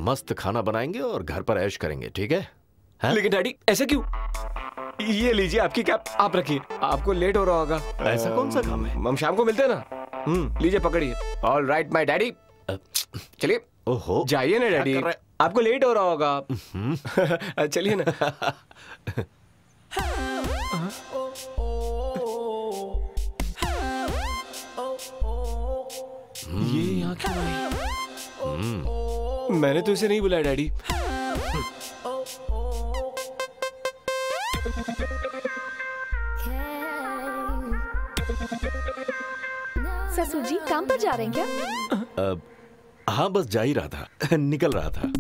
मस्त खाना बनाएंगे और घर पर ऐश करेंगे, ठीक है? है? लेकिन डैडी ऐसा क्यों? ये लीजिए आपकी कैप, आप रखिए, आपको लेट हो रहा होगा। ऐसा कौन सा काम है, हम शाम को मिलते हैं ना। लीजिए पकड़िए। All right my daddy. चलिए। ओहो, जाइए ना डैडी, आपको लेट हो रहा होगा। चलिए ना। ये यहाँ क्यों आई? मैंने तो इसे नहीं बुलाया डैडी। ससुर जी काम पर जा रहे हैं क्या? आ, हाँ बस जा ही रहा था, निकल रहा था।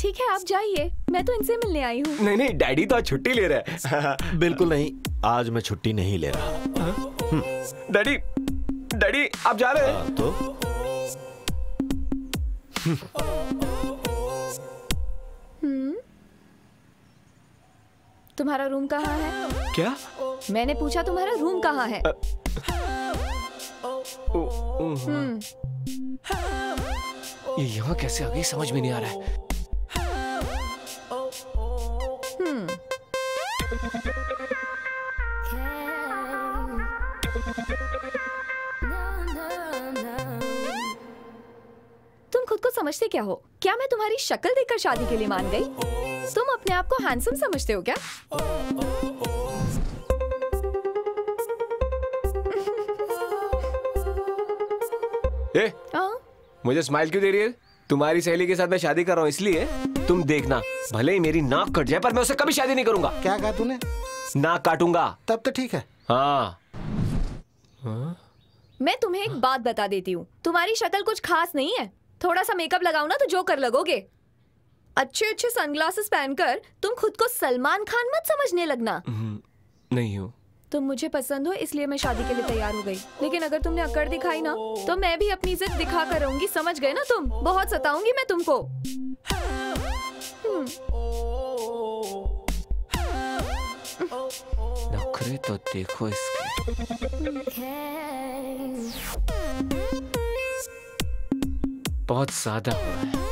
ठीक है आप जाइए, मैं तो इनसे मिलने आई हूँ। नहीं नहीं डैडी तो आज छुट्टी ले रहे हैं। बिल्कुल नहीं, आज मैं छुट्टी नहीं ले रहा। डैडी डैडी आप जा रहे हैं? तो तुम्हारा रूम कहाँ है? क्या? मैंने पूछा तुम्हारा रूम कहाँ है? ये यहाँ कैसे आ गई समझ में नहीं आ रहा है। तुम खुद को समझते क्या हो? क्या मैं तुम्हारी शक्ल देखकर शादी के लिए मान गई? तुम अपने आप को हैंडसम समझते हो क्या? ए, मुझे स्माइल क्यों दे रही है? तुम्हारी सहेली के साथ मैं शादी कर रहा हूँ इसलिए। तुम देखना भले ही मेरी नाक कट जाए पर मैं उससे कभी शादी नहीं करूंगा। क्या कहा तूने? नाक काटूंगा। तब तो ठीक है। हाँ मैं तुम्हें एक बात बता देती हूँ, तुम्हारी शक्ल कुछ खास नहीं है। थोड़ा सा मेकअप लगाओ ना तो जोकर लगोगे। अच्छे अच्छे सनग्लासेस पहनकर तुम खुद को सलमान खान मत समझने लगना। नहीं हूँ। तुम मुझे पसंद हो इसलिए मैं शादी के लिए तैयार हो गई, लेकिन अगर तुमने अकड़ दिखाई ना तो मैं भी अपनी इज्जत दिखा कर रहूंगी, समझ गए ना तुम? बहुत सताऊंगी मैं तुमको। नखरे तो देखो इसके। बहुत सादा हो रहा है।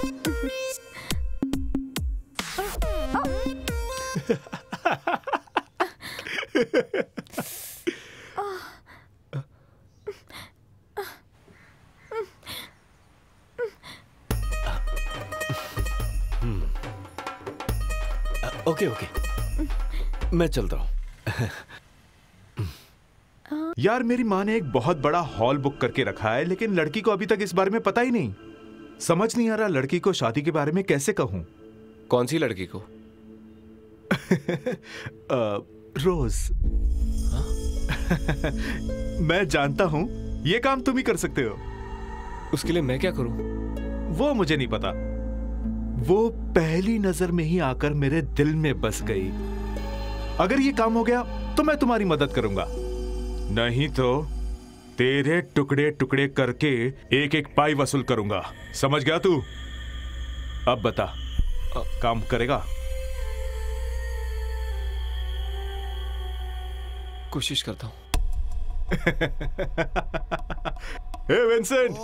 ओके ओके मैं चलता हूँ। यार मेरी माँ ने एक बहुत बड़ा हॉल बुक करके रखा है, लेकिन लड़की को अभी तक इस बारे में पता ही नहीं। समझ नहीं आ रहा लड़की को शादी के बारे में कैसे कहूँ। कौन सी लड़की को? रोज। मैं जानता हूँ ये काम तुम ही कर सकते हो। उसके लिए मैं क्या करूँ? वो मुझे नहीं पता, वो पहली नजर में ही आकर मेरे दिल में बस गई। अगर ये काम हो गया तो मैं तुम्हारी मदद करूंगा, नहीं तो तेरे टुकड़े टुकड़े करके एक एक पाई वसूल करूंगा। समझ गया तू? अब बता काम करेगा? कोशिश करता हूँ। हे विंसेंट,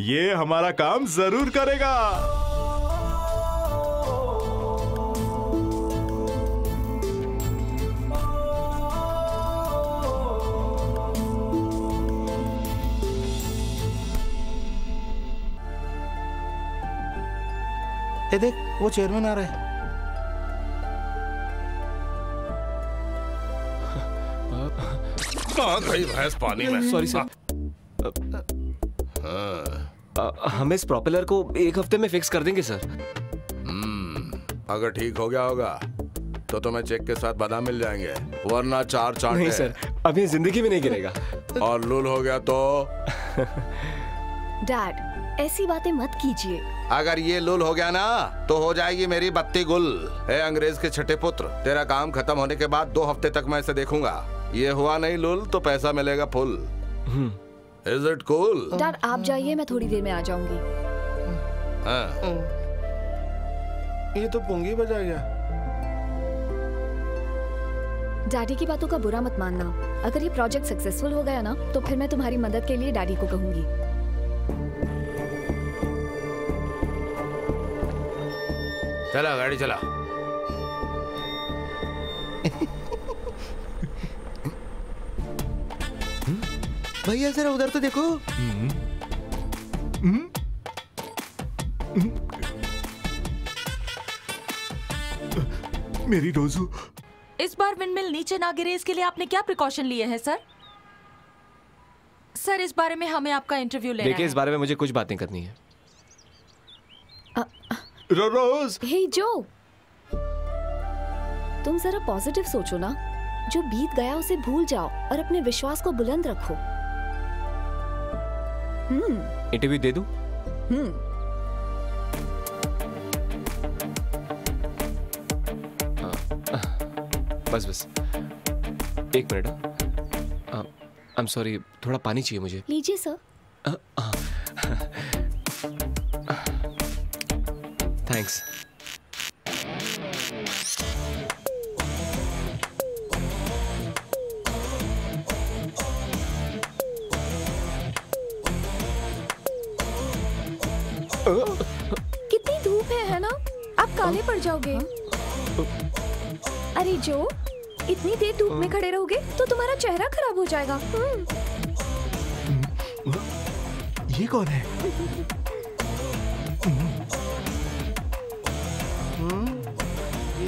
ये हमारा काम जरूर करेगा। ये देख वो चेयरमैन आ रहा है। कहाँ गई भैंस पानी में? Sorry sir. हाँ हम इस प्रोपेलर को एक हफ्ते में फिक्स कर देंगे सर। हम्म अगर ठीक हो गया होगा तो तुम्हें चेक के साथ बादाम मिल जाएंगे, वरना चार चांटे। नहीं सर अभी जिंदगी में नहीं गिरेगा। और लूल हो गया तो? डैड ऐसी बातें मत कीजिए। अगर ये लुल हो गया ना तो हो जाएगी मेरी बत्ती गुल। ए अंग्रेज के छठे पुत्र, तेरा काम खत्म होने के बाद दो हफ्ते तक मैं इसे देखूंगा। ये हुआ नहीं लुल तो पैसा मिलेगा full. Is it cool? Dad आप जाइए, मैं थोड़ी देर में आ जाऊंगी। ये तो पुंगी बजा गया। डैडी की बातों का बुरा मत मानना। अगर ये प्रोजेक्ट सक्सेसफुल हो गया ना तो फिर मैं तुम्हारी मदद के लिए डैडी को कहूंगी। चला गाड़ी चला। भैया जरा उधर तो देखो। मेरी रोजू। इस बार विंडमिल नीचे ना गिरे इसके लिए आपने क्या प्रिकॉशन लिए हैं सर? सर इस बारे में हमें आपका इंटरव्यू लेना है। देखिए इस बारे में मुझे कुछ बातें करनी है। आ, आ, रोज। हे जो, तुम जरा पॉजिटिव सोचो ना। जो बीत गया उसे भूल जाओ और अपने विश्वास को बुलंद रखो। इंटरव्यू दे दूं? बस बस एक मिनट। आई एम सॉरी, थोड़ा पानी चाहिए मुझे। लीजिए सर। थैंक्स। कितनी धूप है, है ना? आप काले पड़ जाओगे। अरे जो इतनी देर धूप में खड़े रहोगे तो तुम्हारा चेहरा खराब हो जाएगा। ये कौन है?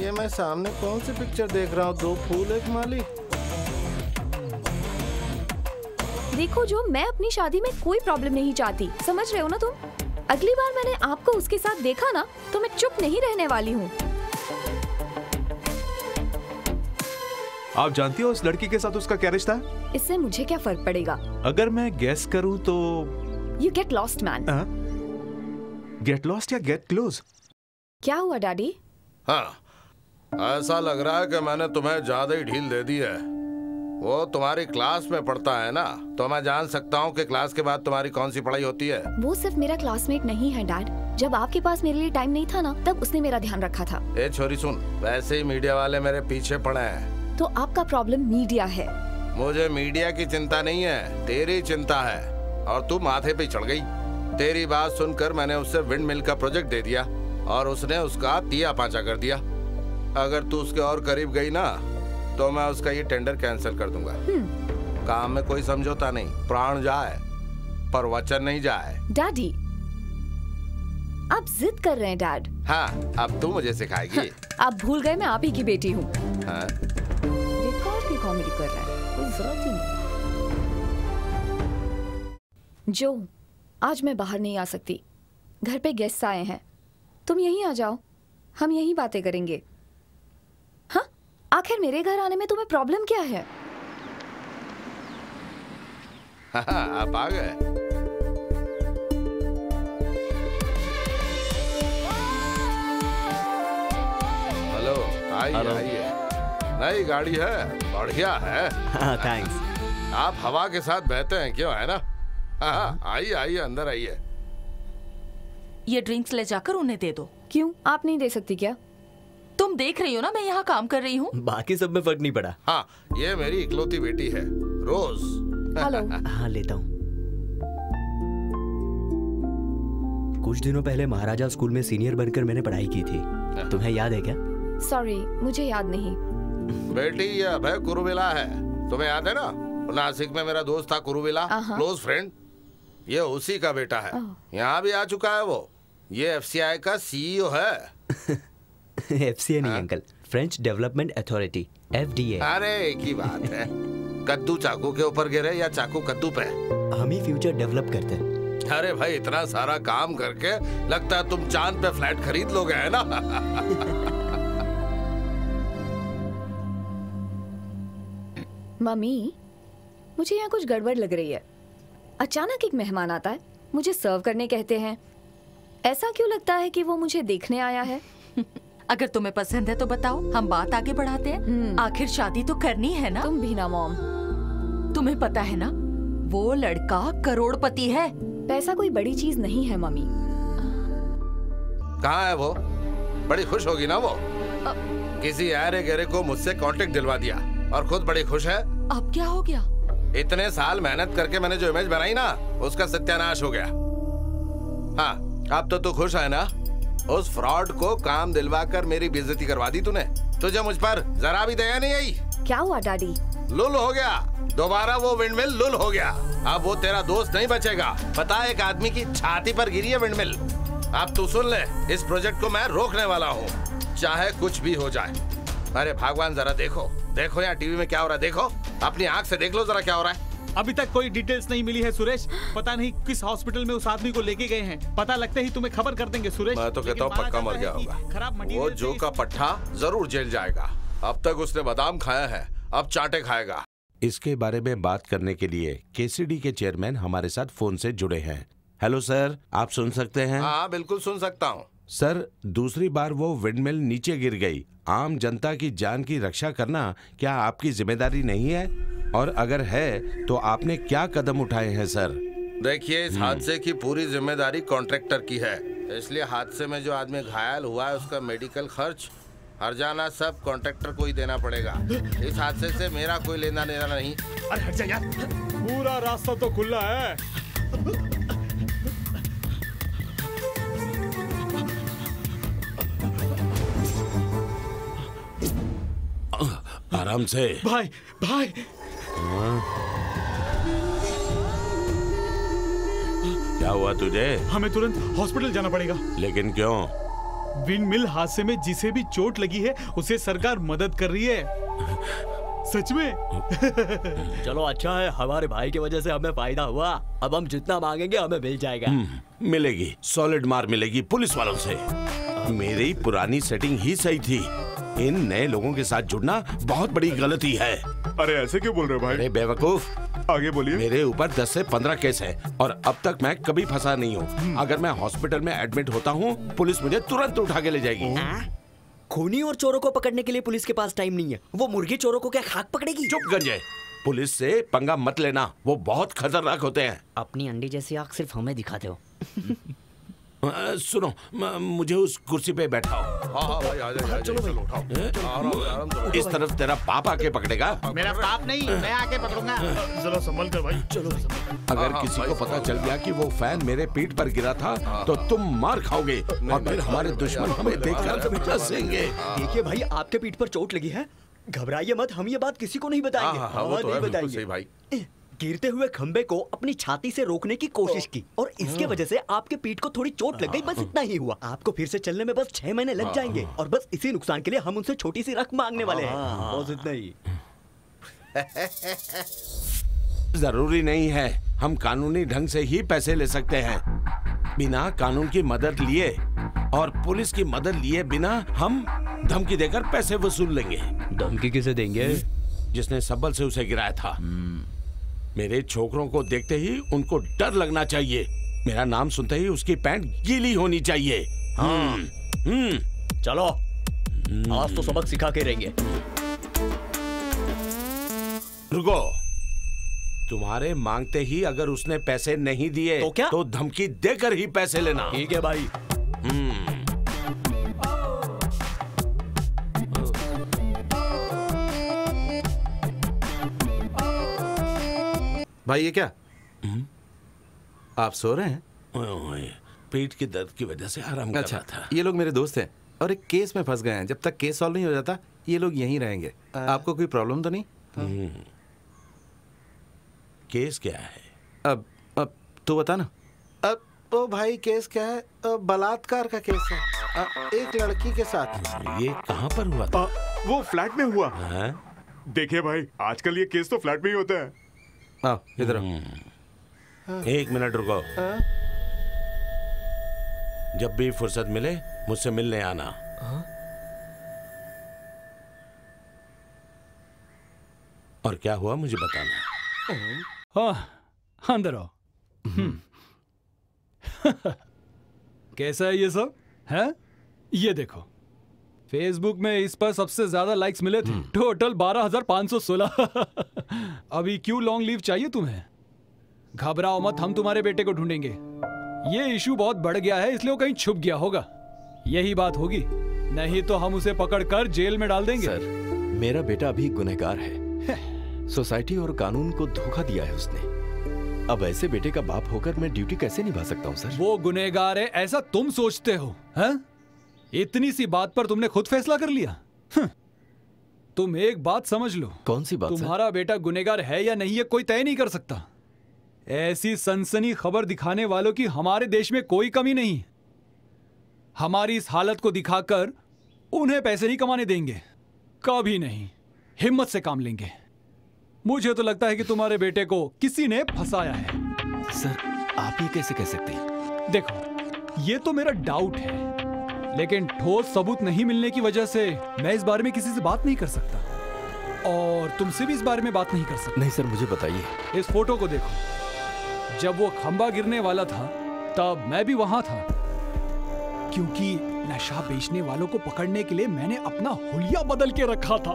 ये मैं सामने कौन सी पिक्चर देख रहा हूँ? दो फूल एक माली। देखो जो, मैं अपनी शादी में कोई प्रॉब्लम नहीं चाहती, समझ रहे हो ना तुम? अगली बार मैंने आपको उसके साथ देखा ना तो मैं चुप नहीं रहने वाली हूँ। आप जानती हो उस लड़की के साथ उसका क्या रिश्ता है? इससे मुझे क्या फर्क पड़ेगा? अगर मैं गैस करूँ तो you get lost man. Get lost या गेट क्लोज? क्या हुआ डैडी? हाँ, ऐसा लग रहा है कि मैंने तुम्हें ज्यादा ही ढील दे दी है। वो तुम्हारी क्लास में पढ़ता है ना, तो मैं जान सकता हूँ कि क्लास के बाद तुम्हारी कौन सी पढ़ाई होती है। वो सिर्फ मेरा क्लासमेट नहीं है डैड। जब आपके पास मेरे लिए टाइम नहीं था ना, तब उसने मेरा ध्यान रखा था। ए छोरी सुन, वैसे ही मीडिया वाले मेरे पीछे पड़े हैं। तो आपका प्रॉब्लम मीडिया है? मुझे मीडिया की चिंता नहीं है, तेरी चिंता है। और तू माथे पे चढ़ गयी। तेरी बात सुनकर मैंने उससे विंडमिल का प्रोजेक्ट दे दिया और उसने उसका तिया पाचा कर दिया। अगर तू उसके और करीब गयी ना तो मैं उसका ये टेंडर कैंसिल कर दूंगा। काम में कोई समझौता नहीं, प्राण जाए पर वचन नहीं जाए। डैडी आप जिद कर रहे हैं डैड। हाँ, अब तू मुझे सिखाएगी। हाँ, आप भूल गए मैं आप ही की बेटी हूँ। हाँ? बेकार की कॉमेडी कर रहा है, कोई जरूरत ही नहीं। जो आज मैं बाहर नहीं आ सकती, घर पे गेस्ट आए हैं। तुम यहीं आ जाओ, हम यहीं बातें करेंगे। आखिर मेरे घर आने में तुम्हें प्रॉब्लम क्या है? आप आ गए। हेलो, आइए आइए। नई गाड़ी है, बढ़िया है। थैंक्स। आप हवा के साथ बहते हैं क्यों, है ना? आइए आइए, अंदर आइए। ये ड्रिंक्स ले जाकर उन्हें दे दो। क्यों, आप नहीं दे सकती क्या? तुम देख रही हो ना मैं यहाँ काम कर रही हूँ। बाकी सब में फर्क नहीं पड़ा। हाँ, ये मेरी इकलौती बेटी है रोज। हेलो। हाँ लेता हूँ। कुछ दिनों पहले महाराजा स्कूल में सीनियर बनकर मैंने पढ़ाई की थी। तुम्हें याद है क्या? सॉरी मुझे याद नहीं। बेटी ये अभय कुरुविला है, तुम्हें याद है ना? नासिक में मेरा दोस्त था कुरुविला, क्लोज फ्रेंड। ये उसी का बेटा है, यहाँ भी आ चुका है। वो ये एफ सी आई का सीईओ है। एफ सी आई नहीं uncle, French development authority, एफ डी ए। अरे एक ही बात है। कद्दू चाकू के ऊपर गिरे या चाकू कद्दू पे? हम ही फ्यूचर डेवलप करते हैं। अरे भाई इतना सारा काम करके लगता है तुम चांद पे फ्लैट खरीद लोगे, है ना? मम्मी मुझे यहाँ कुछ गड़बड़ लग रही है। अचानक एक मेहमान आता है, मुझे सर्व करने कहते हैं। ऐसा क्यों लगता है कि वो मुझे देखने आया है? अगर तुम्हें पसंद है तो बताओ, हम बात आगे बढ़ाते हैं। आखिर शादी तो करनी है ना। तुम भी ना मॉम। तुम्हें पता है ना वो लड़का करोड़पति है। पैसा कोई बड़ी चीज नहीं है मम्मी। कहाँ है वो? बड़ी खुश होगी ना वो। अ... किसी आरे गहरे को मुझसे कांटेक्ट दिलवा दिया और खुद बड़ी खुश है। अब क्या हो गया? इतने साल मेहनत करके मैंने जो इमेज बनाई ना, उसका सत्यानाश हो गया। हाँ अब तो तू तो खुश है ना? उस फ्रॉड को काम दिलवा कर मेरी बेइज्जती करवा दी तूने। तुझे मुझ पर जरा भी दया नहीं आई। क्या हुआ डैडी? लुल हो गया दोबारा, वो विंडमिल लुल हो गया। अब वो तेरा दोस्त नहीं बचेगा। पता है एक आदमी की छाती पर गिरी है विंडमिल। अब तू सुन ले, इस प्रोजेक्ट को मैं रोकने वाला हूँ, चाहे कुछ भी हो जाए। अरे भगवान जरा देखो, देखो यहाँ टीवी में क्या हो रहा है। देखो अपनी आँख से देख लो जरा क्या हो रहा है। अभी तक कोई डिटेल्स नहीं मिली है सुरेश। पता नहीं किस हॉस्पिटल में उस आदमी को लेके गए हैं। पता लगते ही तुम्हें खबर कर देंगे सुरेश। मैं तो कहता हूँ पक्का मर गया होगा। खराब मटीरियल। वो जो का पट्टा जरूर जेल जाएगा। अब तक उसने बादाम खाया है, अब चाटे खाएगा। इसके बारे में बात करने के लिए केसीडी के चेयरमैन हमारे साथ फोन से जुड़े हैं। हेलो सर, आप सुन सकते हैं? हाँ बिल्कुल सुन सकता हूँ। सर, दूसरी बार वो विंडमिल नीचे गिर गई। आम जनता की जान की रक्षा करना क्या आपकी जिम्मेदारी नहीं है? और अगर है तो आपने क्या कदम उठाए हैं सर? देखिए, इस हादसे की पूरी जिम्मेदारी कॉन्ट्रैक्टर की है, इसलिए हादसे में जो आदमी घायल हुआ है उसका मेडिकल खर्च हरजाना सब कॉन्ट्रैक्टर को ही देना पड़ेगा। इस हादसे से मेरा कोई लेना देना नहीं। अरे हट जा यार, पूरा रास्ता तो खुला है। आराम से भाई भाई। हाँ? क्या हुआ तुझे? हमें तुरंत हॉस्पिटल जाना पड़ेगा। लेकिन क्यों? विंडमिल हादसे में जिसे भी चोट लगी है उसे सरकार मदद कर रही है। सच में? चलो अच्छा है, हमारे भाई की वजह से हमें फायदा हुआ। अब हम जितना मांगेंगे हमें मिल जाएगा। मिलेगी, सॉलिड मार मिलेगी पुलिस वालों से। मेरी पुरानी सेटिंग ही सही थी, इन नए लोगों के साथ जुड़ना बहुत बड़ी गलती है। अरे ऐसे क्यों बोल रहे हो भाई? अरे बेवकूफ, आगे बोलिए। मेरे ऊपर दस से पंद्रह केस हैं और अब तक मैं कभी फंसा नहीं हूँ। अगर मैं हॉस्पिटल में एडमिट होता हूँ पुलिस मुझे तुरंत उठा के ले जाएगी। खूनी और चोरों को पकड़ने के लिए पुलिस के पास टाइम नहीं है। वो मुर्गी चोरों को क्या खाक पकड़ेगी? चुप गंजे, पुलिस से पंगा मत लेना, वो बहुत खतरनाक होते हैं। अपनी अंडी जैसी आँख सिर्फ हमें दिखाते हो। आ, सुनो, मुझे उस कुर्सी पे बैठाओ। हाँ भाई, आ जाओ, चलो भाई, उठाओ। इस तरफ तेरा पाप आके पकड़ेगा। मेरा पाप नहीं, मैं आके पकड़ूंगा। जरा संभल कर भाई, चलो। अगर किसी को पता चल गया कि वो फैन मेरे पीठ पर गिरा था तो तुम मार खाओगे और फिर हमारे दुश्मन हमें देखकर हंसेंगे। देखिए भाई, आपके पीठ पर चोट लगी है, घबराइए मत, हम ये बात किसी को नहीं बताएंगे। गिरते हुए खंबे को अपनी छाती से रोकने की कोशिश की और इसके वजह से आपके पीठ को थोड़ी चोट लग गई, बस इतना ही हुआ। आपको फिर से चलने में बस छह महीने लग जाएंगे और बस इसी नुकसान के लिए हम उनसे छोटी सी रकम मांगने वाले हैं, बस इतना ही। जरूरी नहीं है, हम कानूनी ढंग से ही पैसे ले सकते हैं। बिना कानून की मदद लिए और पुलिस की मदद लिए बिना हम धमकी देकर पैसे वसूल लेंगे। धमकी किसे देंगे? जिसने सबल से उसे गिराया था। मेरे छोकरों को देखते ही उनको डर लगना चाहिए। मेरा नाम सुनते ही उसकी पैंट गीली होनी चाहिए। हाँ। हम्म। चलो, आज तो सबक सिखा के रहेंगे। रुको, तुम्हारे मांगते ही अगर उसने पैसे नहीं दिए तो क्या? तो धमकी देकर ही पैसे लेना। ठीक है भाई। हम्म। भाई ये क्या? हुँ? आप सो रहे हैं? पेट के दर्द की वजह से आराम कर रहा था। ये लोग मेरे दोस्त हैं और एक केस में फंस गए हैं। जब तक केस सॉल्व नहीं हो जाता ये लोग यहीं रहेंगे। आ... आपको कोई प्रॉब्लम तो नहीं? हुँ। हुँ। केस क्या है? अब अब तू बता ना। अब ओ भाई केस क्या है? बलात्कार का केस है, आ, एक लड़की के साथ। ये कहाँ पर हुआ था? आ, वो फ्लैट में हुआ। देखिये भाई, आजकल ये केस तो फ्लैट में ही होता है। आओ इधर आओ। एक मिनट रुको। जब भी फुर्सत मिले मुझसे मिलने आना। और क्या हुआ मुझे बताना। हाँ अंदर आओ। कैसा है ये सब? है ये देखो, फेसबुक में इस पर सबसे ज्यादा लाइक्स मिले थे, टोटल बारह हजार पाँच सौ सोलह। अभी क्यों लॉन्ग लीव चाहिए तुम्हें? घबराओ मत, हम तुम्हारे बेटे को ढूंढेंगे। ये इशू बहुत बढ़ गया है इसलिए वो कहीं छुप गया होगा, यही बात होगी, नहीं तो हम उसे पकड़कर जेल में डाल देंगे। सर, मेरा बेटा अभी गुनहगार है, सोसाइटी और कानून को धोखा दिया है उसने। अब ऐसे बेटे का बाप होकर मैं ड्यूटी कैसे निभा सकता हूँ सर? वो गुनहगार है ऐसा तुम सोचते हो? है? इतनी सी बात पर तुमने खुद फैसला कर लिया? तुम एक बात समझ लो। कौन सी बात? तुम्हारा बेटा गुनहगार है या नहीं है कोई तय नहीं कर सकता। ऐसी सनसनी खबर दिखाने वालों की हमारे देश में कोई कमी नहीं। हमारी इस हालत को दिखाकर उन्हें पैसे नहीं कमाने देंगे, कभी नहीं। हिम्मत से काम लेंगे। मुझे तो लगता है कि तुम्हारे बेटे को किसी ने फंसाया है। सर आप ये कैसे कह सकते हैं? देखो ये तो मेरा डाउट है, लेकिन ठोस सबूत नहीं मिलने की वजह से मैं इस बारे में किसी से बात नहीं कर सकता। और तुमसे भी इस बारे में बात नहीं कर सकते। नहीं सर, मुझे बताइए। इस फोटो को देखो, जब वो खंबा गिरने वाला था तब मैं भी वहां था, क्योंकि नशा बेचने वालों को पकड़ने के लिए मैंने अपना हुलिया बदल के रखा था।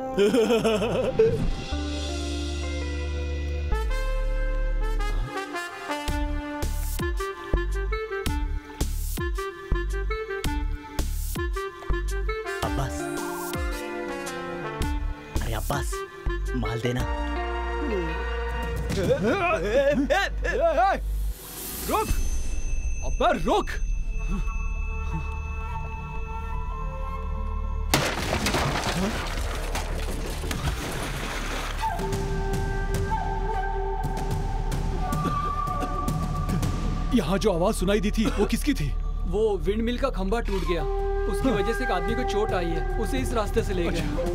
अब्बास, अरे अब्बास, माल देना। रुक, अब्बा रुक। यहाँ जो आवाज सुनाई दी थी वो किसकी थी? वो विंडमिल का खंबा टूट गया, उसकी वजह से एक आदमी को चोट आई है, उसे इस रास्ते से ले गए। अच्छा।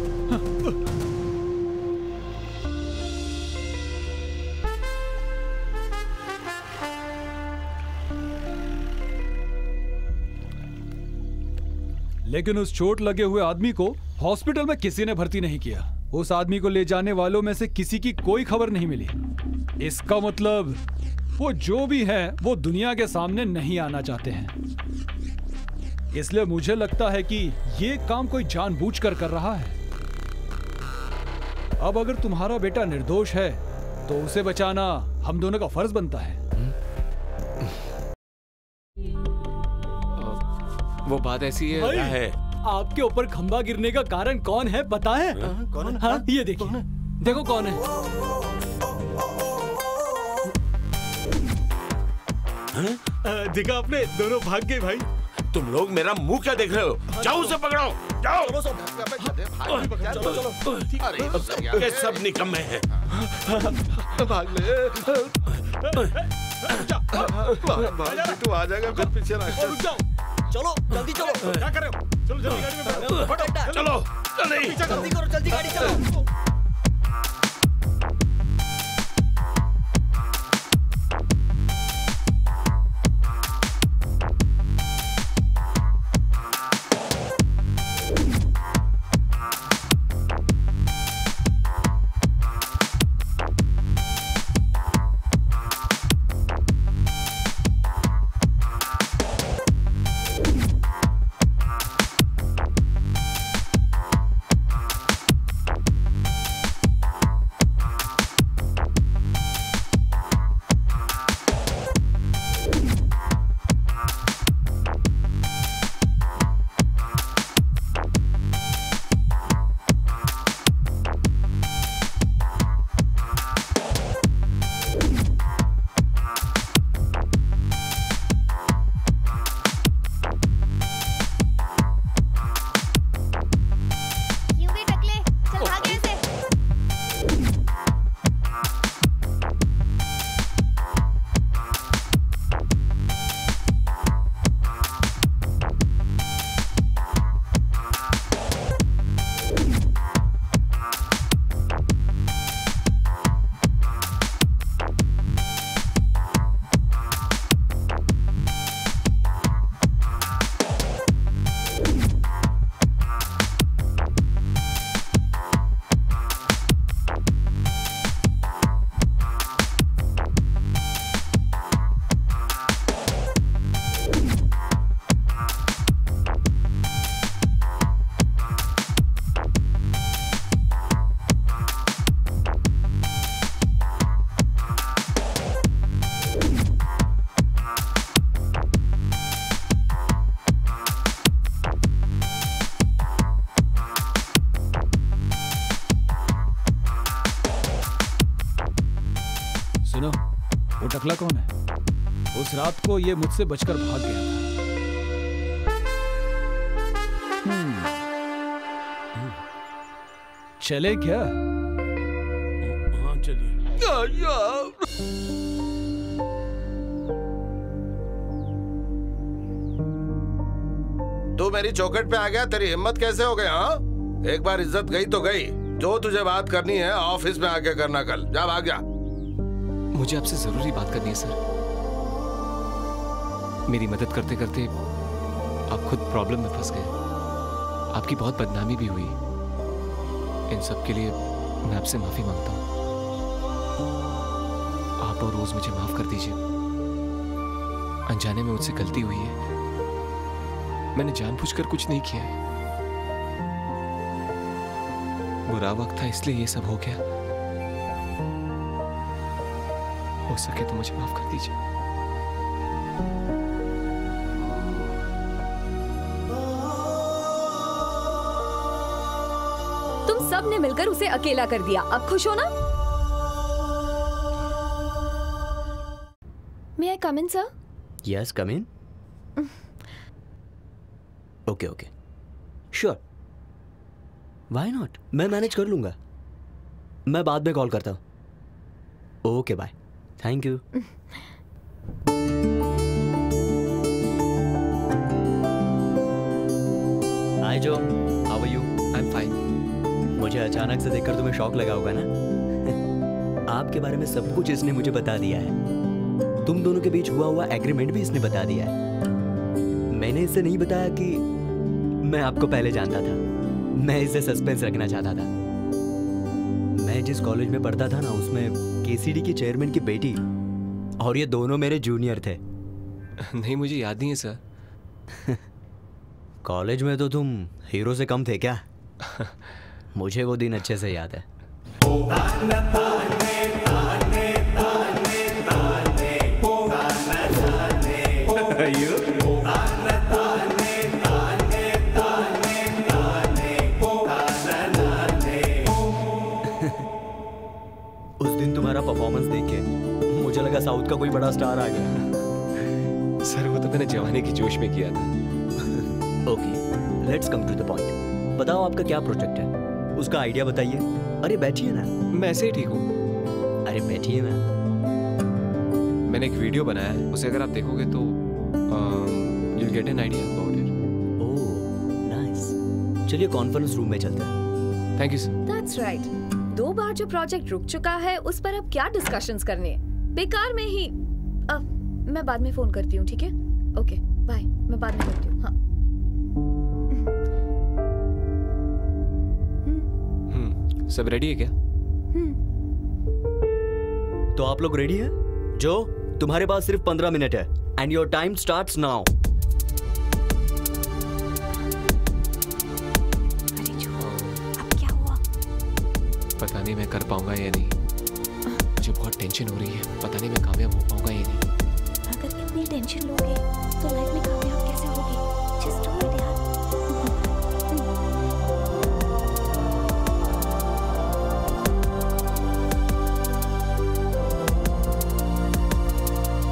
लेकिन उस चोट लगे हुए आदमी को हॉस्पिटल में किसी ने भर्ती नहीं किया। उस आदमी को ले जाने वालों में से किसी की कोई खबर नहीं मिली। इसका मतलब वो जो भी है वो दुनिया के सामने नहीं आना चाहते हैं। इसलिए मुझे लगता है कि ये काम कोई जानबूझकर कर रहा है। अब अगर तुम्हारा बेटा निर्दोष है तो उसे बचाना हम दोनों का फर्ज बनता है। वो बात ऐसी है। आपके ऊपर खंबा गिरने का कारण कौन है पता है? आ, कौन है? हाँ, ये देखिए, कौन है? देखो कौन है। हाँ? देखा आपने, दोनों भाग गए। भाई तुम लोग मेरा मुंह क्या देख रहे हो? जाओ उसे पकड़ो, जाओ। चलो सब, चलो ये सब निकम्मे हैं। भाग ले, तू आ जाएगा फिर पीछे रास्ता। चलो जल्दी चलो, क्या कर रहे हो? चलो जल्दी गाड़ी में बैठो, फटो चलो, जल्दी जल्दी करो, जल्दी गाड़ी कौन है? उस रात को ये मुझसे बचकर भाग गया था। चले क्या? हाँ चलिए। यार, यार। तू मेरी चौखट पे आ गया, तेरी हिम्मत कैसे हो गई? हाँ, एक बार इज्जत गई तो गई। जो तुझे बात करनी है ऑफिस में आके करना, कल जा भाग जा। मुझे आपसे जरूरी बात करनी है सर। मेरी मदद करते करते आप खुद प्रॉब्लम में फंस गए। आपकी बहुत बदनामी भी हुई। इन सब के लिए मैं आपसे माफी मांगता हूँ। आप और रोज मुझे माफ कर दीजिए। अनजाने में मुझसे गलती हुई है, मैंने जानबूझकर कुछ नहीं किया है। बुरा वक्त था इसलिए ये सब हो गया। हो सके तो मुझे माफ कर दीजिए। तुम सब ने मिलकर उसे अकेला कर दिया, अब खुश हो ना? May I come in, sir? Yes, come in. Okay okay, sure, why not, मैं मैनेज कर लूंगा। मैं बाद में कॉल करता हूँ। Okay bye, thank you. Hi Joe, how are you? I am fine. मुझे अचानक से देखकर तुम्हें शॉक लगा होगा ना। आपके बारे में सब कुछ इसने मुझे बता दिया है। तुम दोनों के बीच हुआ हुआ एग्रीमेंट भी इसने बता दिया है। मैंने इसे नहीं बताया कि मैं आपको पहले जानता था। मैं इसे सस्पेंस रखना चाहता था। मैं जिस कॉलेज में पढ़ता था ना, उसमें केसीडी की चेयरमैन की बेटी और ये दोनों मेरे जूनियर थे। नहीं, मुझे याद नहीं है सर। कॉलेज में तो तुम हीरो से कम थे क्या? मुझे वो दिन अच्छे से याद है। परफॉर्मेंस देख के मुझे लगा साउथ का कोई बड़ा स्टार आ गया। सर वो तो मैंने जवानी के जोश में किया था। Okay, let's come to the point. बताओ आपका क्या प्रोजेक्ट है, उसका आइडिया बताइए। अरे बैठिए ना, मैं ऐसे ही ठीक हूँ। अरे बैठिए ना। मैंने एक वीडियो बनाया है, उसे अगर आप देखोगे तो you will get an idea about it. Oh nice, चलिए कॉन्फ्रेंस रूम में चलते हैं। Thank you sir. That's right, दो बार जो प्रोजेक्ट रुक चुका है उस पर अब क्या डिस्कशंस करने हैं, बेकार में ही। अब मैं बाद में फोन करती हूँ, ठीक है? ओके बाय, मैं बाद में करती हूँ। हाँ। हम्म, सब रेडी है क्या? हम्म, तो आप लोग रेडी है? जो, तुम्हारे पास सिर्फ पंद्रह मिनट है and your time starts now. पता नहीं मैं कर पाऊंगा या नहीं। मुझे बहुत टेंशन हो रही है, पता नहीं मैं कामयाब हो पाऊंगा या नहीं। अगर इतनी टेंशन लोगे तो लाइफ में कामयाब कैसे होगी? जस्ट डू इट यार।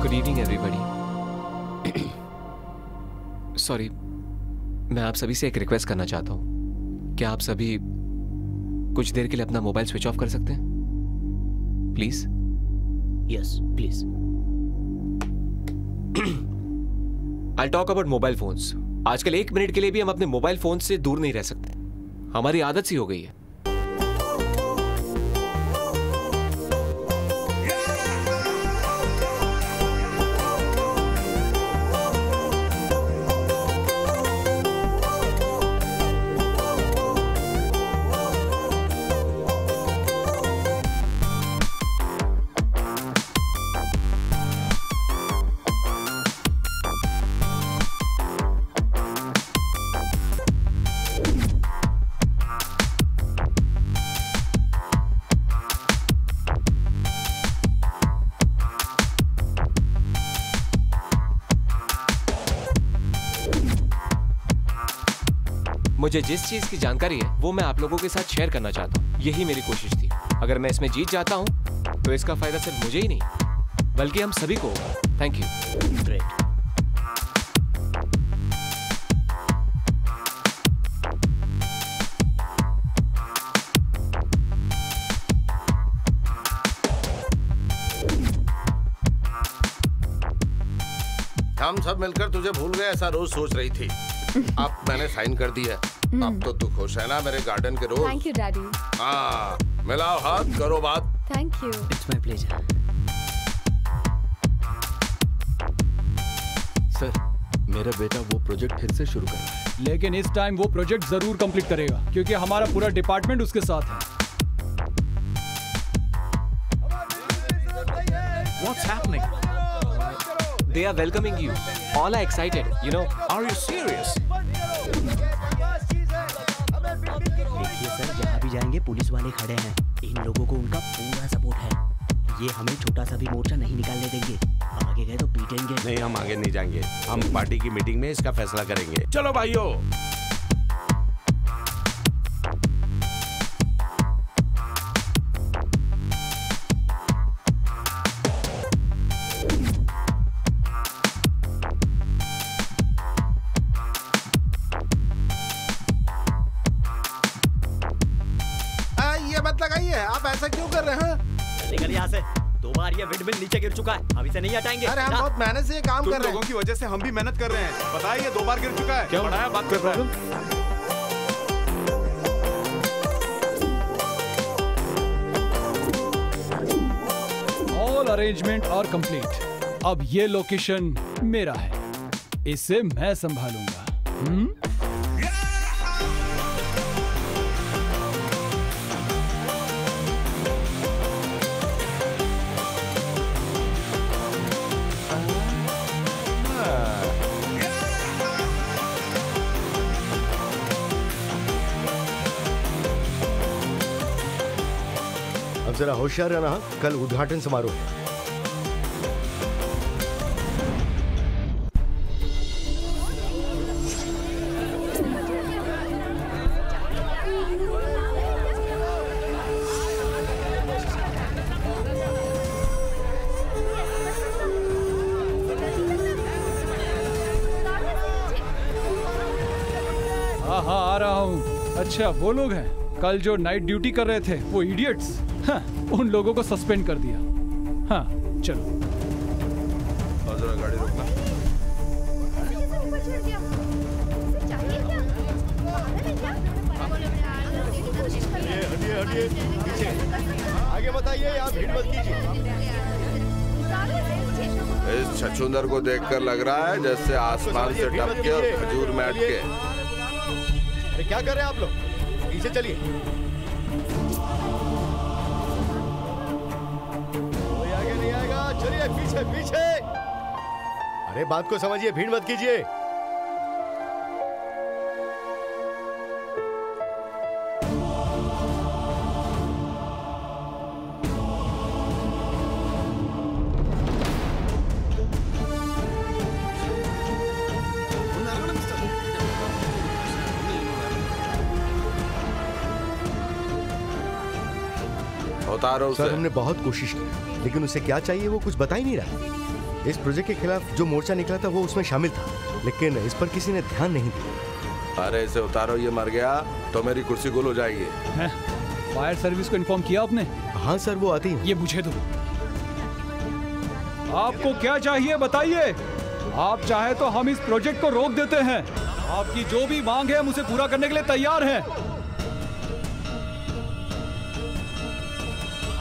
Good evening everybody. सॉरी, मैं आप सभी से एक रिक्वेस्ट करना चाहता हूँ। क्या आप सभी कुछ देर के लिए अपना मोबाइल स्विच ऑफ कर सकते हैं please? Yes please. I talk about mobile phones. आजकल एक मिनट के लिए भी हम अपने मोबाइल फोन से दूर नहीं रह सकते, हमारी आदत सी हो गई है। मुझे जिस चीज की जानकारी है वो मैं आप लोगों के साथ शेयर करना चाहता हूँ, यही मेरी कोशिश थी। अगर मैं इसमें जीत जाता हूँ तो इसका फायदा सिर्फ मुझे ही नहीं बल्कि हम सभी को होगा। Thank you. ग्रेट। हम सब मिलकर तुझे भूल गए ऐसा रोज सोच रही थी। अब मैंने साइन कर दिया, अब तो तू खुश है ना मेरे गार्डन के रोज? Thank you daddy. हाँ, मिलाओ हाथ, करो बात। Thank you, it's my pleasure. Sir, मेरा बेटा वो प्रोजेक्ट फिर से शुरू कर रहा है, लेकिन इस टाइम वो प्रोजेक्ट जरूर कंप्लीट करेगा क्योंकि हमारा पूरा डिपार्टमेंट उसके साथ है। What's happening? They are welcoming you. All are excited. You know, are you serious? देखिए सर, जहाँ भी जाएंगे पुलिस वाले खड़े हैं। इन लोगों को उनका पूरा सपोर्ट है। ये हमें छोटा सा भी मोर्चा नहीं निकालने देंगे। आगे गए तो पीटेंगे। नहीं, हम आगे नहीं जाएंगे। हम पार्टी की मीटिंग में इसका फैसला करेंगे। चलो भाइयों। विंडमिल नीचे गिर चुका है, अभी से नहीं हटाएंगे। अरे हम बहुत मेहनत से काम कर रहे हैं। लोगों की वजह से हम भी मेहनत कर रहे हैं। बताइए, दो बार गिर चुका है। क्या बढ़ाया बात कर रहा है? All arrangement are complete. अब ये लोकेशन मेरा है, इसे मैं संभालूंगा। हम्म? जरा होशियार रहना, कल उद्घाटन समारोह है। हाँ हाँ आ रहा हूँ। अच्छा वो लोग हैं कल जो नाइट ड्यूटी कर रहे थे, वो इडियट्स। हाँ, उन लोगों को सस्पेंड कर दिया। हाँ चलो। और जरा गाड़ी रोकना। हटिए हटिए पीछे। आगे बताइए, आप भीड़ मत कीजिए। इस छछूंदर को देखकर लग रहा है जैसे आसमान से टपके और खजूर में अटके। क्या कर रहे हैं आप लोग? पीछे चलिए। चलिए पीछे पीछे। अरे बात को समझिए, भीड़ मत कीजिए। सर हमने बहुत कोशिश की, लेकिन उसे क्या चाहिए वो कुछ बता ही नहीं रहा। इस प्रोजेक्ट के खिलाफ जो मोर्चा निकला था वो उसमें शामिल था, लेकिन इस पर किसी ने ध्यान नहीं दिया। अरे इसे उतारो, ये मर गया तो मेरी कुर्सी गोल हो जाएगी। फायर सर्विस को इन्फॉर्म किया आपने? हाँ सर वो आती है। ये मुझे दो। आपको क्या चाहिए बताइए। आप चाहे तो हम इस प्रोजेक्ट को रोक देते हैं। आपकी जो भी मांग है हम उसे पूरा करने के लिए तैयार है।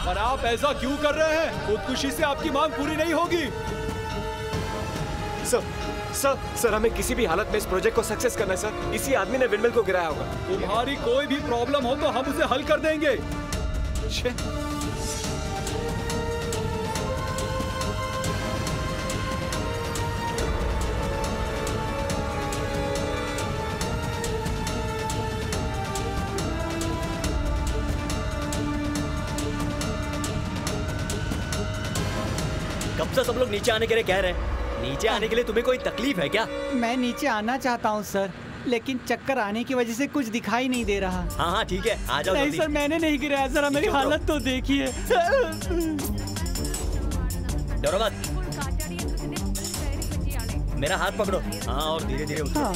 और आप ऐसा क्यों कर रहे हैं? खुदकुशी से आपकी मांग पूरी नहीं होगी। सर, सर, सर हमें किसी भी हालत में इस प्रोजेक्ट को सक्सेस करना है सर। इसी आदमी ने विंडमिल को गिराया होगा। तुम्हारी कोई भी प्रॉब्लम हो तो हम उसे हल कर देंगे। सब लोग नीचे आने के लिए कह रहे हैं। नीचे आने के लिए तुम्हें कोई तकलीफ है क्या? मैं नीचे आना चाहता हूँ सर, लेकिन चक्कर आने की वजह से कुछ दिखाई नहीं दे रहा। हाँ हाँ ठीक है, आ जाओ। नहीं सर मैंने नहीं गिराया सर, मेरी हालत तो देखिए। डरो मत, मेरा हाथ पकड़ो। हाँ और धीरे धीरे उठो। हाँ।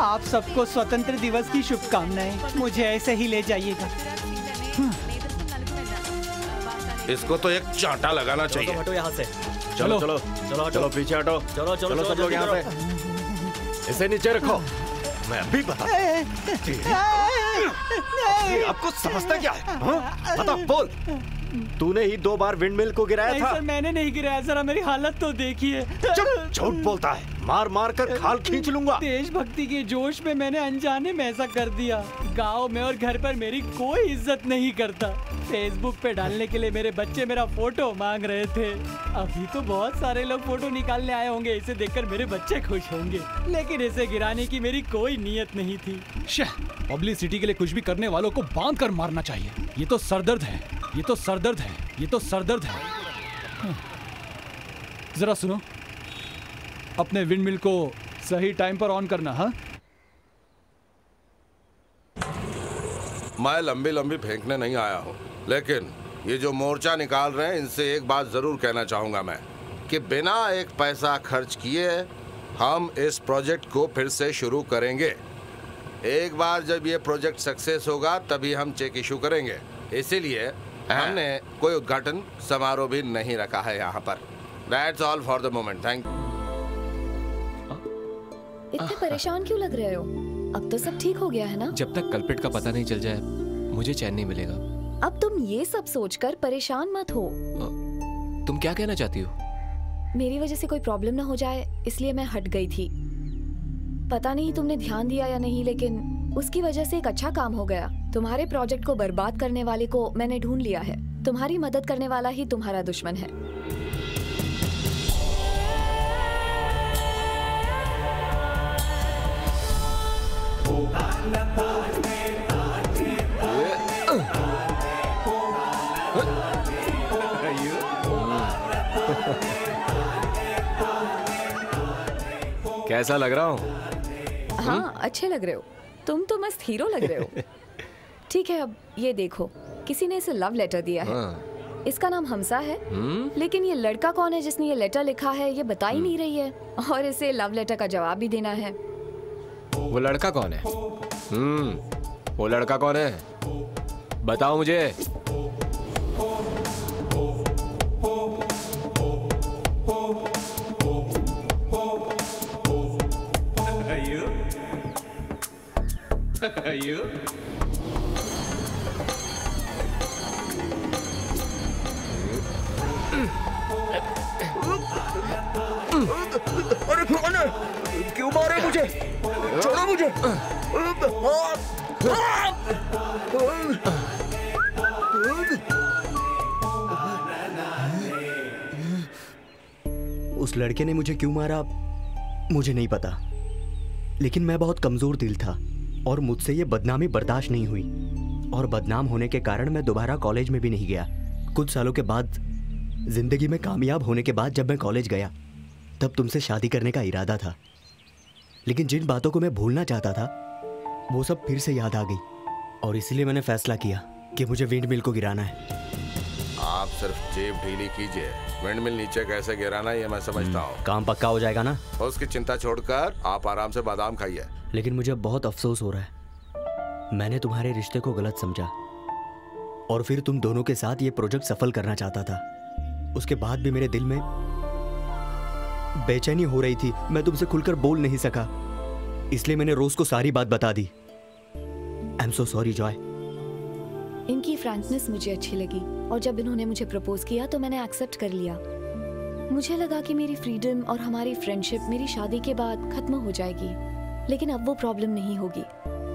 आप सबको स्वतंत्र दिवस की शुभकामनाएं। मुझे ऐसे ही ले जाइएगा। इसको तो एक चांटा लगाना चाहिए। हटो यहाँ से। चलो चलो चलो चलो पीछे हटो। चलो चलो सब लोग यहाँ पे। इसे नीचे रखो। मैं अभी बता। आपको समझता क्या है? बताओ बोल। तूने ही दो बार विंडमिल को गिराया नहीं था। सर मैंने नहीं गिराया, जरा मेरी हालत तो देखिए। झूठ बोलता है, मार मार कर खाल खींच लूंगा। देशभक्ति के जोश में मैंने अनजाने में ऐसा कर दिया। गांव में और घर पर मेरी कोई इज्जत नहीं करता। फेसबुक पे डालने के लिए मेरे बच्चे मेरा फोटो मांग रहे थे। अभी तो बहुत सारे लोग फोटो निकालने आए होंगे, इसे देखकर मेरे बच्चे खुश होंगे, लेकिन इसे गिराने की मेरी कोई नीयत नहीं थी। पब्लिसिटी के लिए कुछ भी करने वालों को बांध कर मारना चाहिए। ये तो सरदर्द है, ये तो सरदर्द है, ये तो सरदर्द है। जरा सुनो, अपने विंडमिल को सही टाइम पर ऑन करना। हाँ, मैं लंबी लंबी फेंकने नहीं आया हूँ, लेकिन ये जो मोर्चा निकाल रहे हैं इनसे एक बात जरूर कहना चाहूँगा मैं कि बिना एक पैसा खर्च किए हम इस प्रोजेक्ट को फिर से शुरू करेंगे। एक बार जब ये प्रोजेक्ट सक्सेस होगा तभी हम चेक इशू करेंगे। इसीलिए हमने कोई उद्घाटन समारोह भी नहीं रखा है यहाँ पर। That's all for the moment, thank you. इतने परेशान क्यों लग रहे हो? अब तो सब ठीक हो गया है ना? जब तक कल्प्रिट का पता नहीं चल जाए मुझे चैन नहीं मिलेगा। अब तुम ये सब सोचकर परेशान मत हो। तुम क्या कहना चाहती हो? मेरी वजह से कोई प्रॉब्लम ना हो जाए इसलिए मैं हट गई थी। पता नहीं तुमने ध्यान दिया या नहीं, लेकिन उसकी वजह से एक अच्छा काम हो गया। तुम्हारे प्रोजेक्ट को बर्बाद करने वाले को मैंने ढूंढ लिया है। तुम्हारी मदद करने वाला ही तुम्हारा दुश्मन है। कैसा लग रहा हूँ? हाँ, अच्छे लग रहे हो। तुम तो मस्त हीरो लग रहे हो। ठीक है, अब ये देखो, किसी ने इसे लव लेटर दिया है। हाँ। इसका नाम हमसा है, लेकिन ये लड़का कौन है जिसने ये लेटर लिखा है ये बता ही नहीं रही है, और इसे लव लेटर का जवाब भी देना है। वो लड़का कौन है? हम्म, वो लड़का कौन है बताओ मुझे। You? अरे कौन है? क्यों मारे मुझे? छोड़ो मुझे। उस लड़के ने मुझे क्यों मारा मुझे नहीं पता, लेकिन मैं बहुत कमजोर दिल था और मुझसे ये बदनामी बर्दाश्त नहीं हुई, और बदनाम होने के कारण मैं दोबारा कॉलेज में भी नहीं गया। कुछ सालों के बाद, जिंदगी में कामयाब होने के बाद जब मैं कॉलेज गया तब तुमसे शादी करने का इरादा था, लेकिन जिन बातों को मैं भूलना चाहता था वो सब फिर से याद आ गई, और इसीलिए मैंने फैसला किया कि मुझे विंडमिल को गिराना है। आप सिर्फ जेब ढीली कीजिए, विंडमिल नीचे कैसे गिराना ये मैं समझता हूँ। काम पक्का हो जाएगा ना? उसकी चिंता छोड़कर आप आराम से बादाम खाइए। लेकिन मुझे बहुत अफसोस हो रहा है, मैंने तुम्हारे रिश्ते को गलत समझा और फिर तुम दोनों के साथ ये प्रोजेक्ट सफल करना चाहता था। उसके बाद भी मेरे दिल में बेचैनी हो रही थी, मैं तुमसे खुलकर बोल नहीं सका, इसलिए मैंने रोज को सारी बात बता दी। I am so sorry Joy. इनकी फ्रैंकनेस मुझे अच्छी लगी, और जब इन्होंने मुझे प्रपोज किया तो मैंने एक्सेप्ट कर लिया। मुझे लगा कि मेरी फ्रीडम और हमारी फ्रेंडशिप मेरी शादी के बाद खत्म हो जाएगी, लेकिन अब वो प्रॉब्लम नहीं होगी।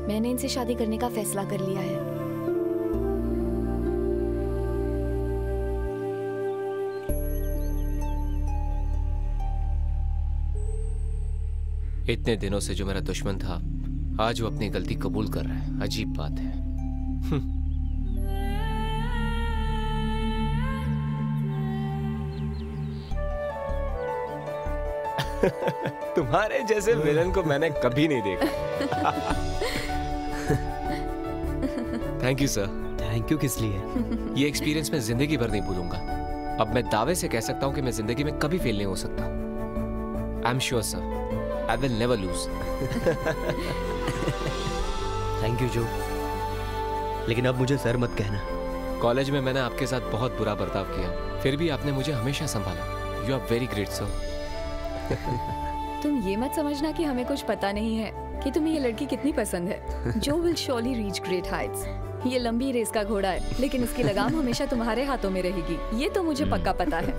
मैंने इनसे शादी करने का फैसला कर लिया है। इतने दिनों से जो मेरा दुश्मन था आज वो अपनी गलती कबूल कर रहा है, अजीब बात है। तुम्हारे जैसे विलन को मैंने कभी नहीं देखा। Thank you sir. Thank you किस लिए? ये एक्सपीरियंस मैं जिंदगी भर नहीं भूलूंगा। अब मैं दावे से कह सकता हूँ कि मैं जिंदगी में कभी फेल नहीं हो सकता। I am sure sir, I will never lose. Thank you Joe, लेकिन अब मुझे सर मत कहना। कॉलेज में मैंने आपके साथ बहुत बुरा बर्ताव किया, फिर भी आपने मुझे हमेशा संभाला। You are very great sir. तुम ये मत समझना कि हमें कुछ पता नहीं है कि तुम्हें ये लड़की कितनी पसंद है। Joe will surely reach great heights. ये लंबी रेस का घोड़ा है, लेकिन इसकी लगाम हमेशा तुम्हारे हाथों में रहेगी, ये तो मुझे पक्का पता है।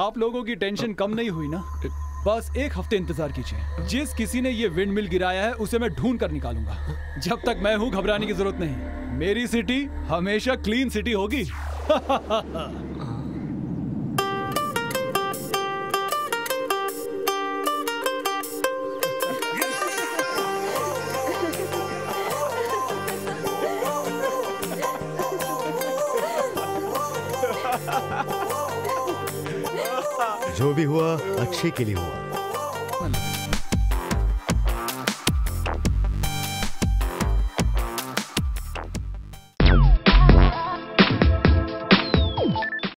आप लोगों की टेंशन कम नहीं हुई ना? बस एक हफ्ते इंतजार कीजिए, जिस किसी ने ये विंडमिल गिराया है उसे मैं ढूंढ कर निकालूंगा। जब तक मैं हूँ घबराने की जरूरत नहीं, मेरी सिटी हमेशा क्लीन सिटी होगी। जो भी हुआ अच्छे के लिए हुआ।